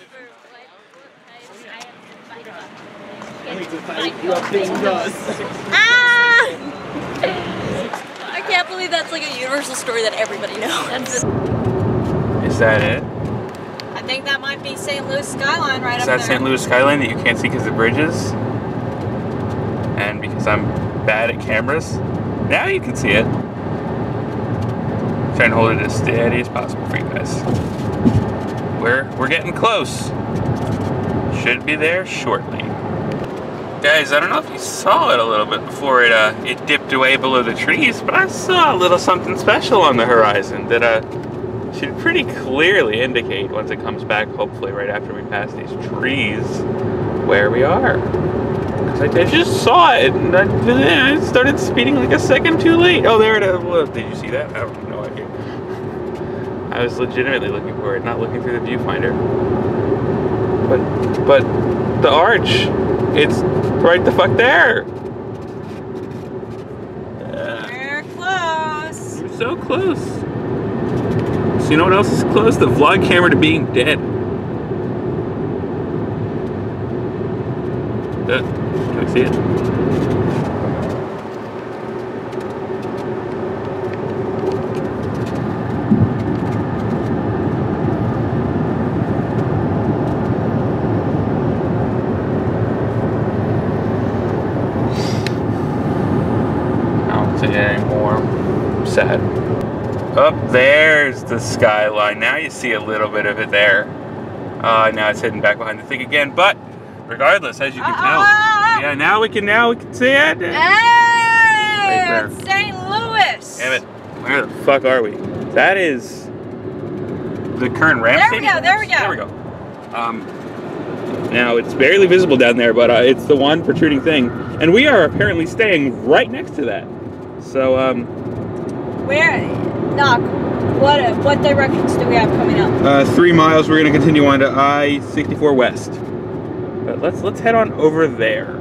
Ah! I can't believe that's like a universal story that everybody knows. Is that it? I think that might be St. Louis skyline right up there. Is that St. Louis skyline that you can't see because of bridges? And because I'm bad at cameras, now you can see it. Try and hold it as steady as possible for you guys. We're getting close. Should be there shortly. Guys, I don't know if you saw it a little bit before it dipped away below the trees, but I saw a little something special on the horizon that should pretty clearly indicate once it comes back, hopefully right after we pass these trees, where we are. Because I just saw it and I started speeding like a second too late. Oh, there it is. Did you see that? I have no idea. I was legitimately looking for it, not looking through the viewfinder. But the arch, it's right the fuck there. We're close. We're so close. So you know what else is close? The vlog camera to being dead. Can I see it? I don't see it anymore. I'm sad. Up there's the skyline. Now you see a little bit of it there. Now it's hidden back behind the thing again, but regardless, as you can tell. Yeah, now we can see it. Hey, right it's St. Louis. Damn it, where the fuck are we? That is the current ramp station. There we go. Now it's barely visible down there, but it's the one protruding thing. And we are apparently staying right next to that. So, where, knock, what directions do we have coming up? 3 miles, we're gonna continue on to I-64 West. But let's head on over there.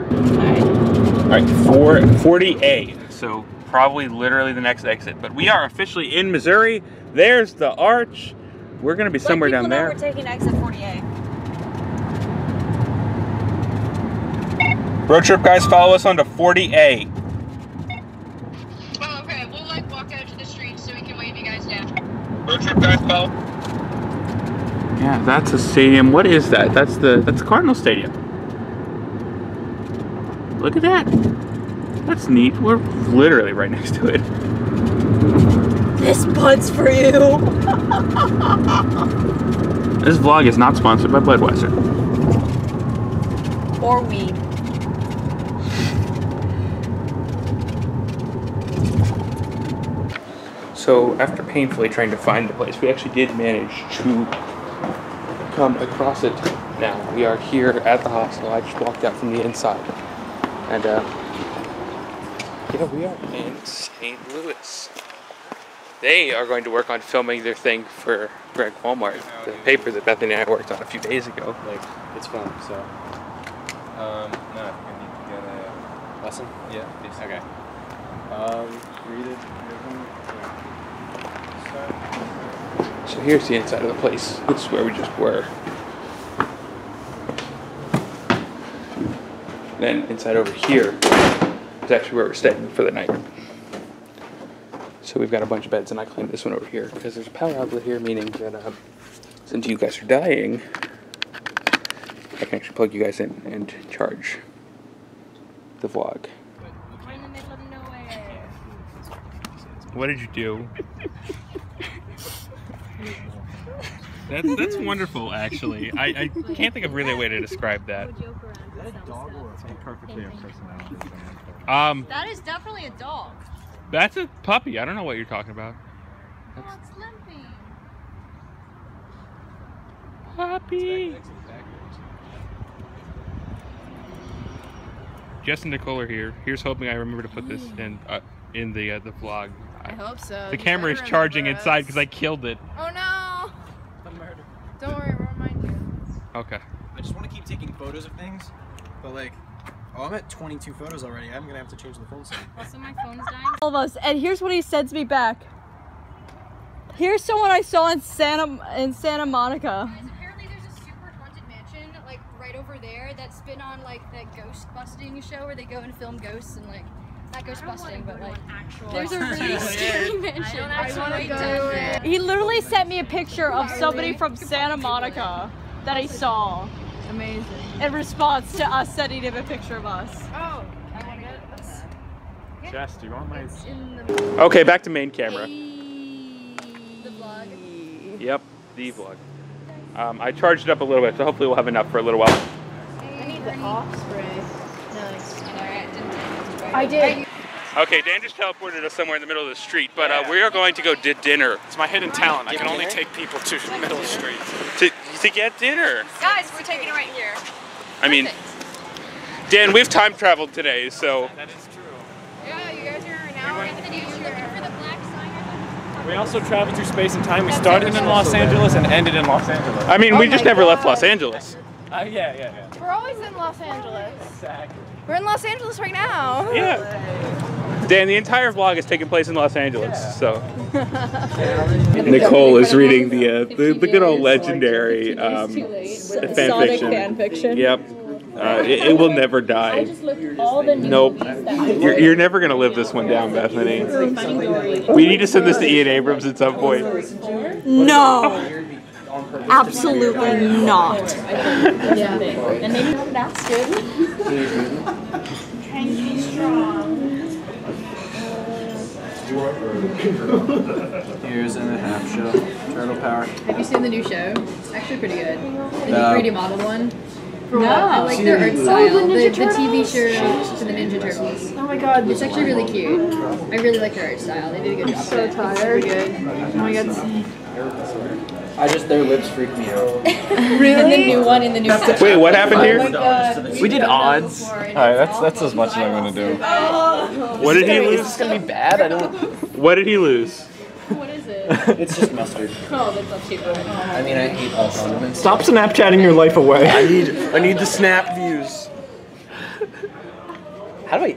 Alright, 40A. So probably literally the next exit. But we are officially in Missouri. There's the arch. We're gonna be somewhere down there. We're taking exit 40A. Road trip guys, follow us on to 40A. Well, okay, we'll like walk out to the street so we can wave you guys down. Road trip guys, follow. Yeah, that's a stadium. What is that? That's the Cardinal Stadium. Look at that. That's neat. We're literally right next to it. This bud's for you. This vlog is not sponsored by Budweiser. Or weed. So after painfully trying to find the place, we actually did manage to come across it now. We are here at the hostel. I just walked out from the inside. And, yeah, we are in St. Louis. They are going to work on filming their thing for Greg Walmart, the paper that Bethany and I worked on a few days ago. Like, it's fun, so. No, I think I need to get a lesson. Yeah, please. Okay. Read it. So here's the inside of the place. This is where we just were. And then inside over here is actually where we're staying for the night. So we've got a bunch of beds, and I cleaned this one over here because there's a power outlet here, meaning that since you guys are dying, I can actually plug you guys in and charge the vlog. What did you do? That's wonderful, actually. I can't think of really a way to describe that. That dog looks perfectly your personality. That is definitely a dog. That's a puppy. I don't know what you're talking about. That's limping. Puppy. Jess and Nicole are here. Here's hoping I remember to put this in the vlog. I hope so. The camera is charging inside because I killed it. Oh no! The murder. Don't worry, we'll remind you. Okay. I just want to keep taking photos of things, but like, Oh, I'm at 22 photos already. I'm going to have to change the phone setting. Also, my phone's dying. Almost. And here's what he sends me back. Here's someone I saw in Santa Monica. Guys, apparently there's a super haunted mansion, like, right over there that's been on, like, that ghost busting show where they go and film ghosts and, like, not ghost busting, but, like, there's a really scary mansion. I don't actually want to go there. He literally sent me a picture of somebody from Santa Monica that I saw. Amazing. In response to us sending him a picture of us. Oh, I want to get this. Jess, do you want my... Okay, back to main camera. The vlog. Yep, the vlog. I charged it up a little bit, so hopefully we'll have enough for a little while. I need the off spray. No, I did. Okay, Dan just teleported us somewhere in the middle of the street, but we are going to go to dinner. It's my hidden talent. I can only take people to the middle of the street. To get dinner. Guys, we're taking it right here. I mean, Dan, we've time traveled today, so. That is true. Yeah, you guys are now in the future. Looking for the black sign. We also traveled through space and time. We started in Los Angeles and ended in Los Angeles. I mean, we just never left Los Angeles. Yeah. We're always in Los Angeles. Exactly. We're in Los Angeles right now. Yeah. Dan, the entire vlog is taking place in Los Angeles, so. Nicole is reading the good old legendary fan fiction. Yep. It will never die. Nope. You're never going to live this one down, Bethany. We need to send this to Ian Abrams at some point. No. Absolutely not. Yeah. And maybe that's good. Trying to be strong. Years and a half show. Turtle power. Have you seen the new show? It's actually pretty good. The 3D model one. No. I like their art style. Oh, the TV show for the Ninja Turtles. Oh my god. It's actually really cute. I really like their art style. They did a good job. I'm so tired. It's pretty good. Oh my god. Their lips freak me out. Really? And the new one in the new one. Wait, what happened here? We did odds. Alright, that's as much as I'm gonna do. What did he lose? Is this gonna be bad? I don't. What did he lose? What is it? It's just mustard. Oh, that's not cheap. I mean, I hate all condiments. Stop Snapchatting your life away. I need the snap views. How do I?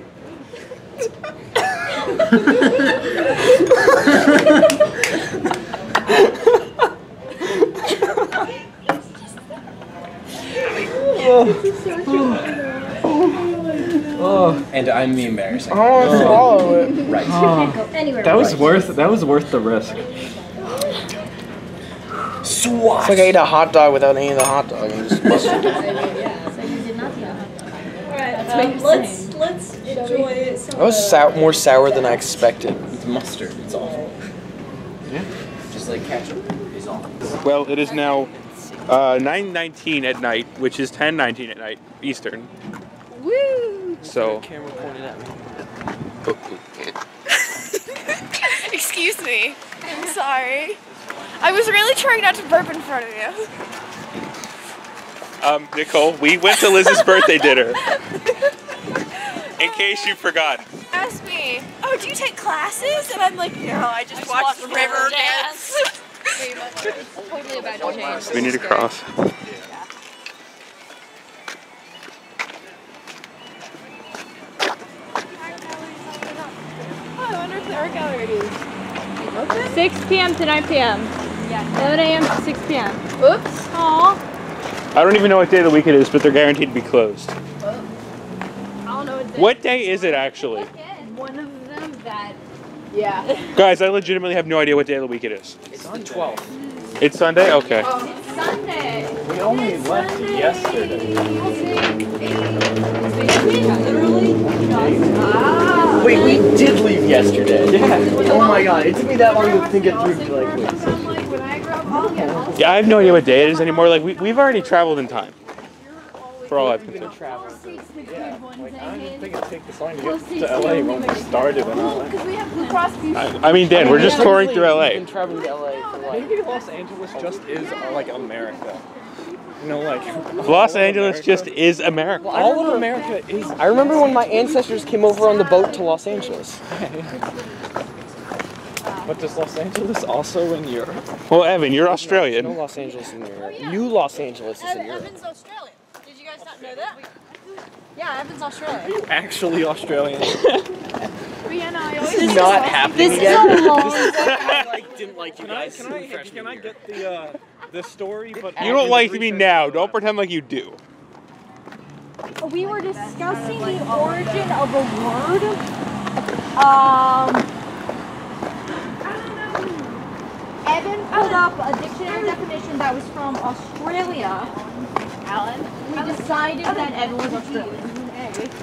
Oh. And I'm the embarrassing. Oh, it's it. Right. Oh. That was worth the risk. Swat. It's like I ate a hot dog without any of the hot dog. And just mustard. Let's enjoy it. That was more sour than I expected. It's mustard. It's awful. Yeah. Just like ketchup is awful. Well, it is now 9:19 at night, which is 10:19 at night Eastern. Woo! So. Camera pointed at me. Excuse me. I'm sorry. I was really trying not to burp in front of you. Nicole, we went to Liz's birthday dinner. In case you forgot. Ask me. Oh, do you take classes? And I'm like, no, I just watch the river dance. We need to cross. I wonder if there are calories. 6 p.m. to 9 p.m. Yeah. 11 a.m. to 6 p.m. Oops. Aww. I don't even know what day of the week it is, but they're guaranteed to be closed. I don't know what day is it actually? One of them that. Yeah. Guys, I legitimately have no idea what day of the week it is. It's the 12th. It's Sunday? Okay. It's Sunday. We only left yesterday. Wait, we did leave yesterday. Yeah. Oh my god, it took me that long to think it through. Like, yeah, I have no idea what day it is anymore. Like, we've already traveled in time. For all I've considered. Yeah. Like, I didn't think it'd take this long to get to LA when we started in LA. I mean, Dan, we're just touring through LA. We've been traveling to LA for like... Maybe Los Angeles just is like America. You know, like... Los Angeles just is America. Well, all of America is... I remember when my ancestors came over on the boat to Los Angeles. But does Los Angeles also in Europe? Well, Evan, you're Australian. No, Los Angeles in Europe. New Los Angeles is in Europe. Evan's Australian. Did you guys not know that? Yeah, Evan's Australian. Actually Australian. Vienna, I always this is not happening. This yet. Is a long I like, didn't like you can guys. Can I get the story? But you don't like me now. Don't pretend like you do. We were discussing the origin of a word. Evan pulled up a dictionary definition that was from Australia. Alan, we decided that Evan was Australian.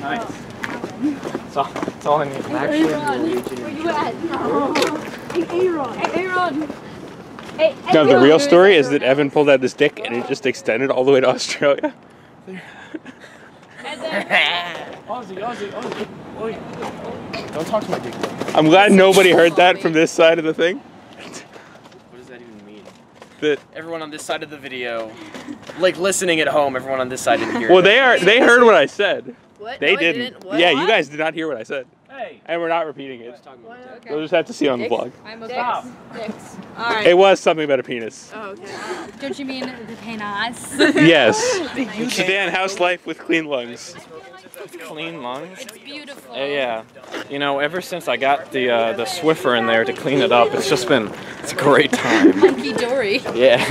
Nice. That's all I need. Actually, where you at? Aaron. No, the real story is that Evan pulled out his dick and it just extended all the way to Australia. And then, Aussie. Don't talk to my dick. I'm glad nobody heard that from this side of the thing. What does that even mean? That everyone on this side of the video, like listening at home, everyone on this side didn't hear. Well, they heard what I said. What? They didn't. What? Yeah, you guys did not hear what I said. Hey. And we're not repeating it. Okay. We'll just have to see on the vlog. I'm Dicks. All right. It was something about a penis. Oh, okay. Don't you mean the penis? Yes. Sedan house life with clean lungs. Clean lungs? It's beautiful. Yeah. You know, ever since I got the Swiffer in there to clean it up, it's a great time. Hunky Dory. Yeah.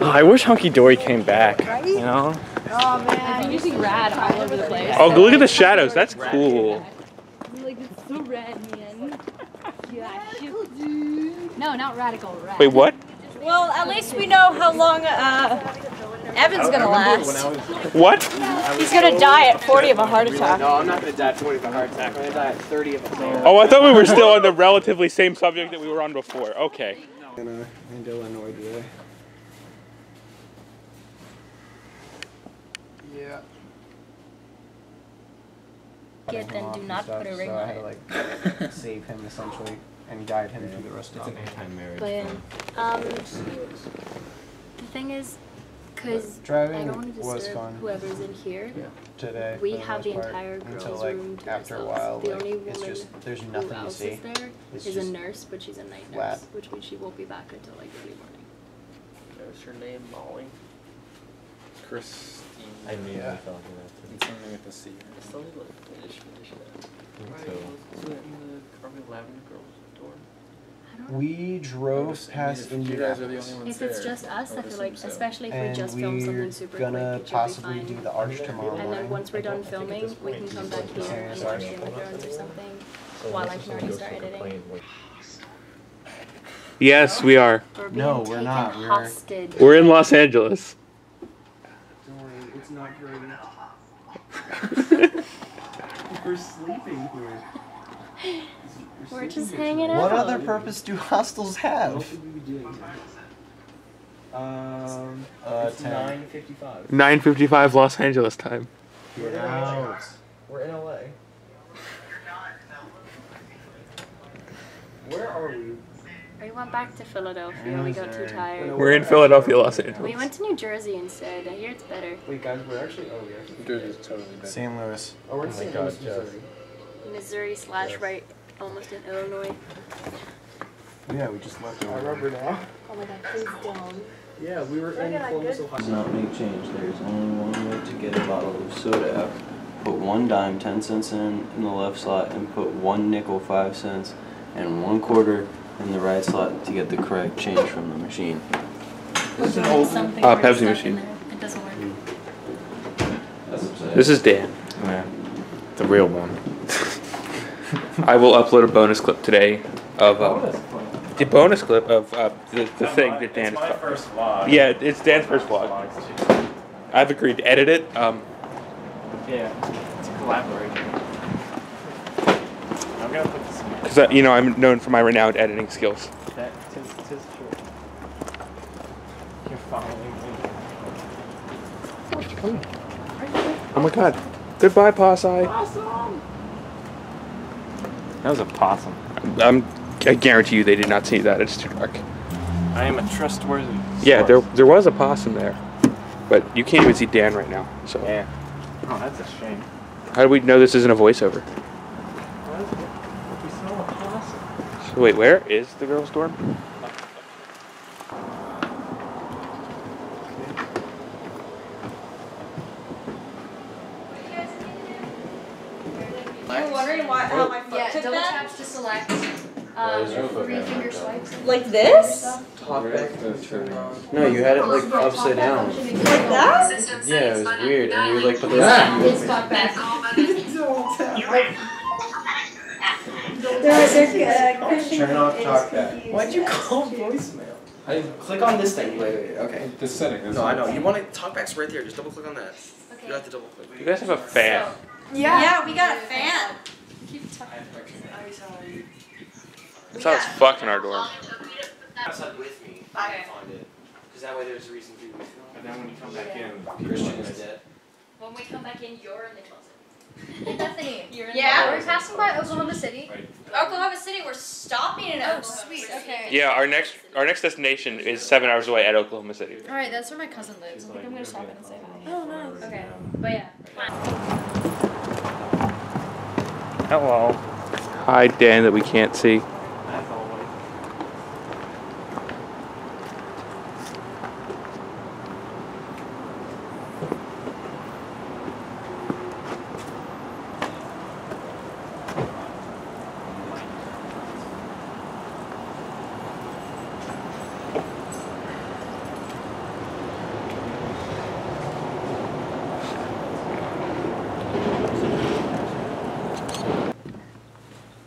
Oh, I wish Hunky Dory came back, you know? Oh man, I'm using rad all over the place. Oh, look at the shadows, that's cool. Like, it's so rad, man. No, not radical, rad. Wait, what? Well, at least we know how long Evan's gonna last. What? He's gonna die at 40 of a heart attack. No, I'm not gonna die at 40 of a heart attack. I'm gonna die at 30 of a heart attack. Oh, I thought we were still on the relatively same subject that we were on before. Okay. And Illinois, yeah. Yeah. Kid, then do not put a ring on it. So I had to like save him essentially and guide him through the rest of the anti-marriage. But the thing is, because I don't want to disturb whoever's in here. Yeah. Today, we have the entire girls' room to after ourselves. A while, the only woman there's nothing who else to see. Is there is a nurse, but she's a night nurse, which means she won't be back until like early morning. What's her name? Molly. Chris. I mean, yeah. It's something with the sea. It's only like finish that. Was it in the Lavender Girls' dorm? I don't know. We drove past Indianapolis. If it's just us, I feel like, especially if we just film something super quick, it should possibly do the arch tomorrow. And then once we're done filming, we can come back here and watch Game of Thrones or something while I can already start editing. Yes, we are. No, we're not. We're in Los Angeles. It's not great. We're sleeping here. We're just hanging out. What other purpose do hostels have? What should we be doing? It's 9:55. 9:55 Los Angeles time. Get out. We're in LA. Where are we? We went back to Philadelphia. We got too tired. We're in Philadelphia, Los Angeles. We went to New Jersey instead. I hear it's better. Wait, guys, we're actually. Oh, yeah. New Jersey's totally better. St. Louis. Oh, we're in St. Louis, Missouri. Missouri/ right, almost in Illinois. Yeah, we just left. I remember now. Oh my God, please don't. Yeah, we were in Columbus, Ohio. It's not a big change. There's only one way to get a bottle of soda out. Put $1, 10 cents in the left slot, and put $1 nickel, 5 cents, and $1 quarter. In the right slot to get the correct change from the machine. This is an old Pepsi machine. It doesn't work. Mm. This is Dan. Yeah. The real one. I will upload a bonus clip today of the bonus clip of the thing that Dan is talking about. Yeah, it's Dan's first vlog. I've agreed to edit it. Yeah, it's collaborating. I'm gonna put this in. Because, you know, I'm known for my renowned editing skills. That tis true. You're following me. Where's she coming? Oh my God. Goodbye, Posse. Awesome. That was a possum. I guarantee you they did not see that. It's too dark. I am a trustworthy source. Yeah, there was a possum there. But you can't even see Dan right now. So. Yeah. Oh, that's a shame. How do we know this isn't a voiceover? Wait, where is the girls' dorm? You're wondering why, how my foot took that? Yeah, double taps to select. Three-finger swipes. Like this? Talkback. No, you had it like upside down. Like that? Yeah, it was weird. And you would like put this. Ah! It's Talkback. Double tap. Turn off Talkback. Why'd you call voicemail? I click on this thing. Wait, okay. This setting. No, I know. You want it, Talkback's right there. Just double click on that. Okay. You have to double click. You guys have a fan. Yeah. Yeah, we got a fan. Keep talking. I'm sorry. That's how it's fucking our dorm. That's not with me. I find it. Because that way there's a reason to do it. But then when you come back in, Christian is dead. When we come back in, you're in the closet. Bethany, you're in we're passing by Oklahoma City. Oklahoma City, we're stopping in Oklahoma City. Okay. Yeah, our next destination is 7 hours away at Oklahoma City. All right, that's where my cousin lives. I think I'm gonna stop in and say hi. Oh no. Okay, but yeah. Hello. Hi, Dan, that we can't see.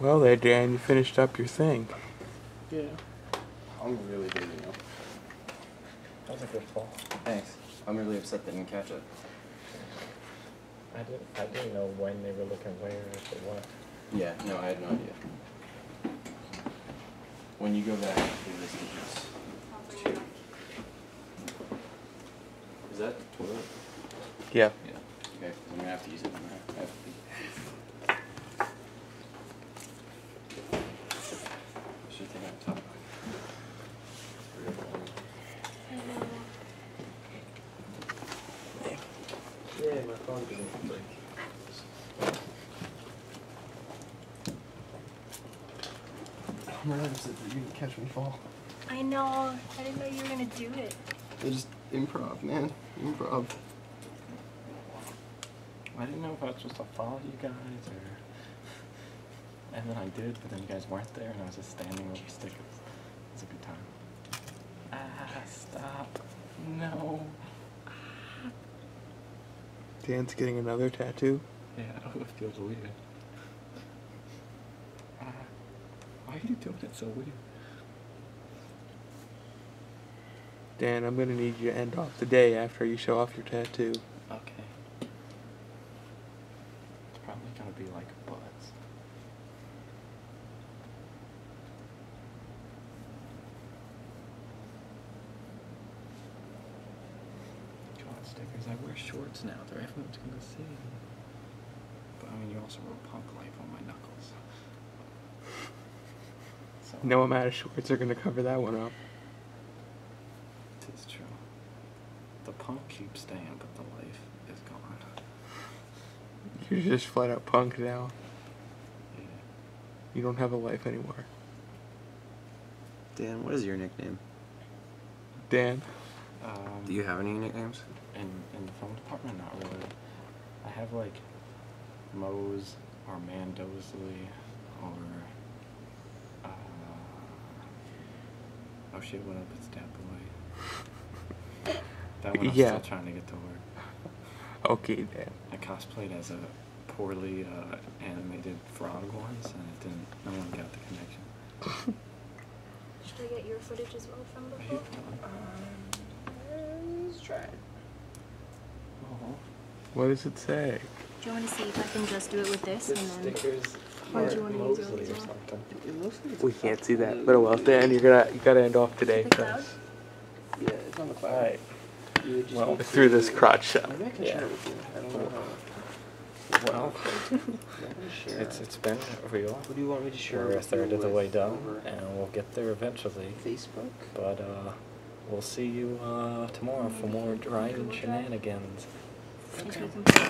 Well there, Dan, you finished up your thing. Yeah. I'm really busy now. That was a good fall. Thanks. I'm really upset they didn't catch it. I didn't know when they were looking where or what. Yeah, no, I had no idea. When you go back, do this and just... Is that the toilet? Yeah. Yeah. Okay, I'm gonna have to use it. I have to pee. I'm really upset that you didn't catch me fall. I know. I didn't know you were gonna do it. It's just improv, man. Improv. I didn't know if I was supposed to follow you guys or... And then I did, but then you guys weren't there and I was just standing over Sticks. It was a good time. Ah, stop. No. Dan's getting another tattoo. Yeah, it feels weird. Why are you doing it so weird? Dan, I'm gonna need you to end off the day after you show off your tattoo. Okay. It's probably gonna be like butts. God, Stickers, I wear shorts now. They're everyone's gonna see. But I mean, you also wrote Punk Life on my knuckles. No amount of shorts are going to cover that one up. It's true. The punk keeps staying, but the life is gone. You're just flat out punk now. Yeah. You don't have a life anymore. Dan, what is your nickname? Dan? Do you have any nicknames? In the film department, not really. I have like Moe's or Mandosley or... Oh shit, what up, it's Dad Boy. That one I'm still trying to get to work. Okay, Dan. I cosplayed as a poorly animated frog once, and it didn't, no one got the connection. Should I get your footage as well from before? Let's try it. Oh. What does it say? Do you want to see if I can just do it with this? There's and then... Stickers. We can't see that, but well, Dan, you gotta end off today. Yeah, it's on the cloud. All right. Well, through this crotch shot. Maybe I can share it with you. I don't know how. Well, it's been real. What do you want me to share? We're a third of the way down, and we'll get there eventually. Facebook. But we'll see you tomorrow for more driving shenanigans. Okay.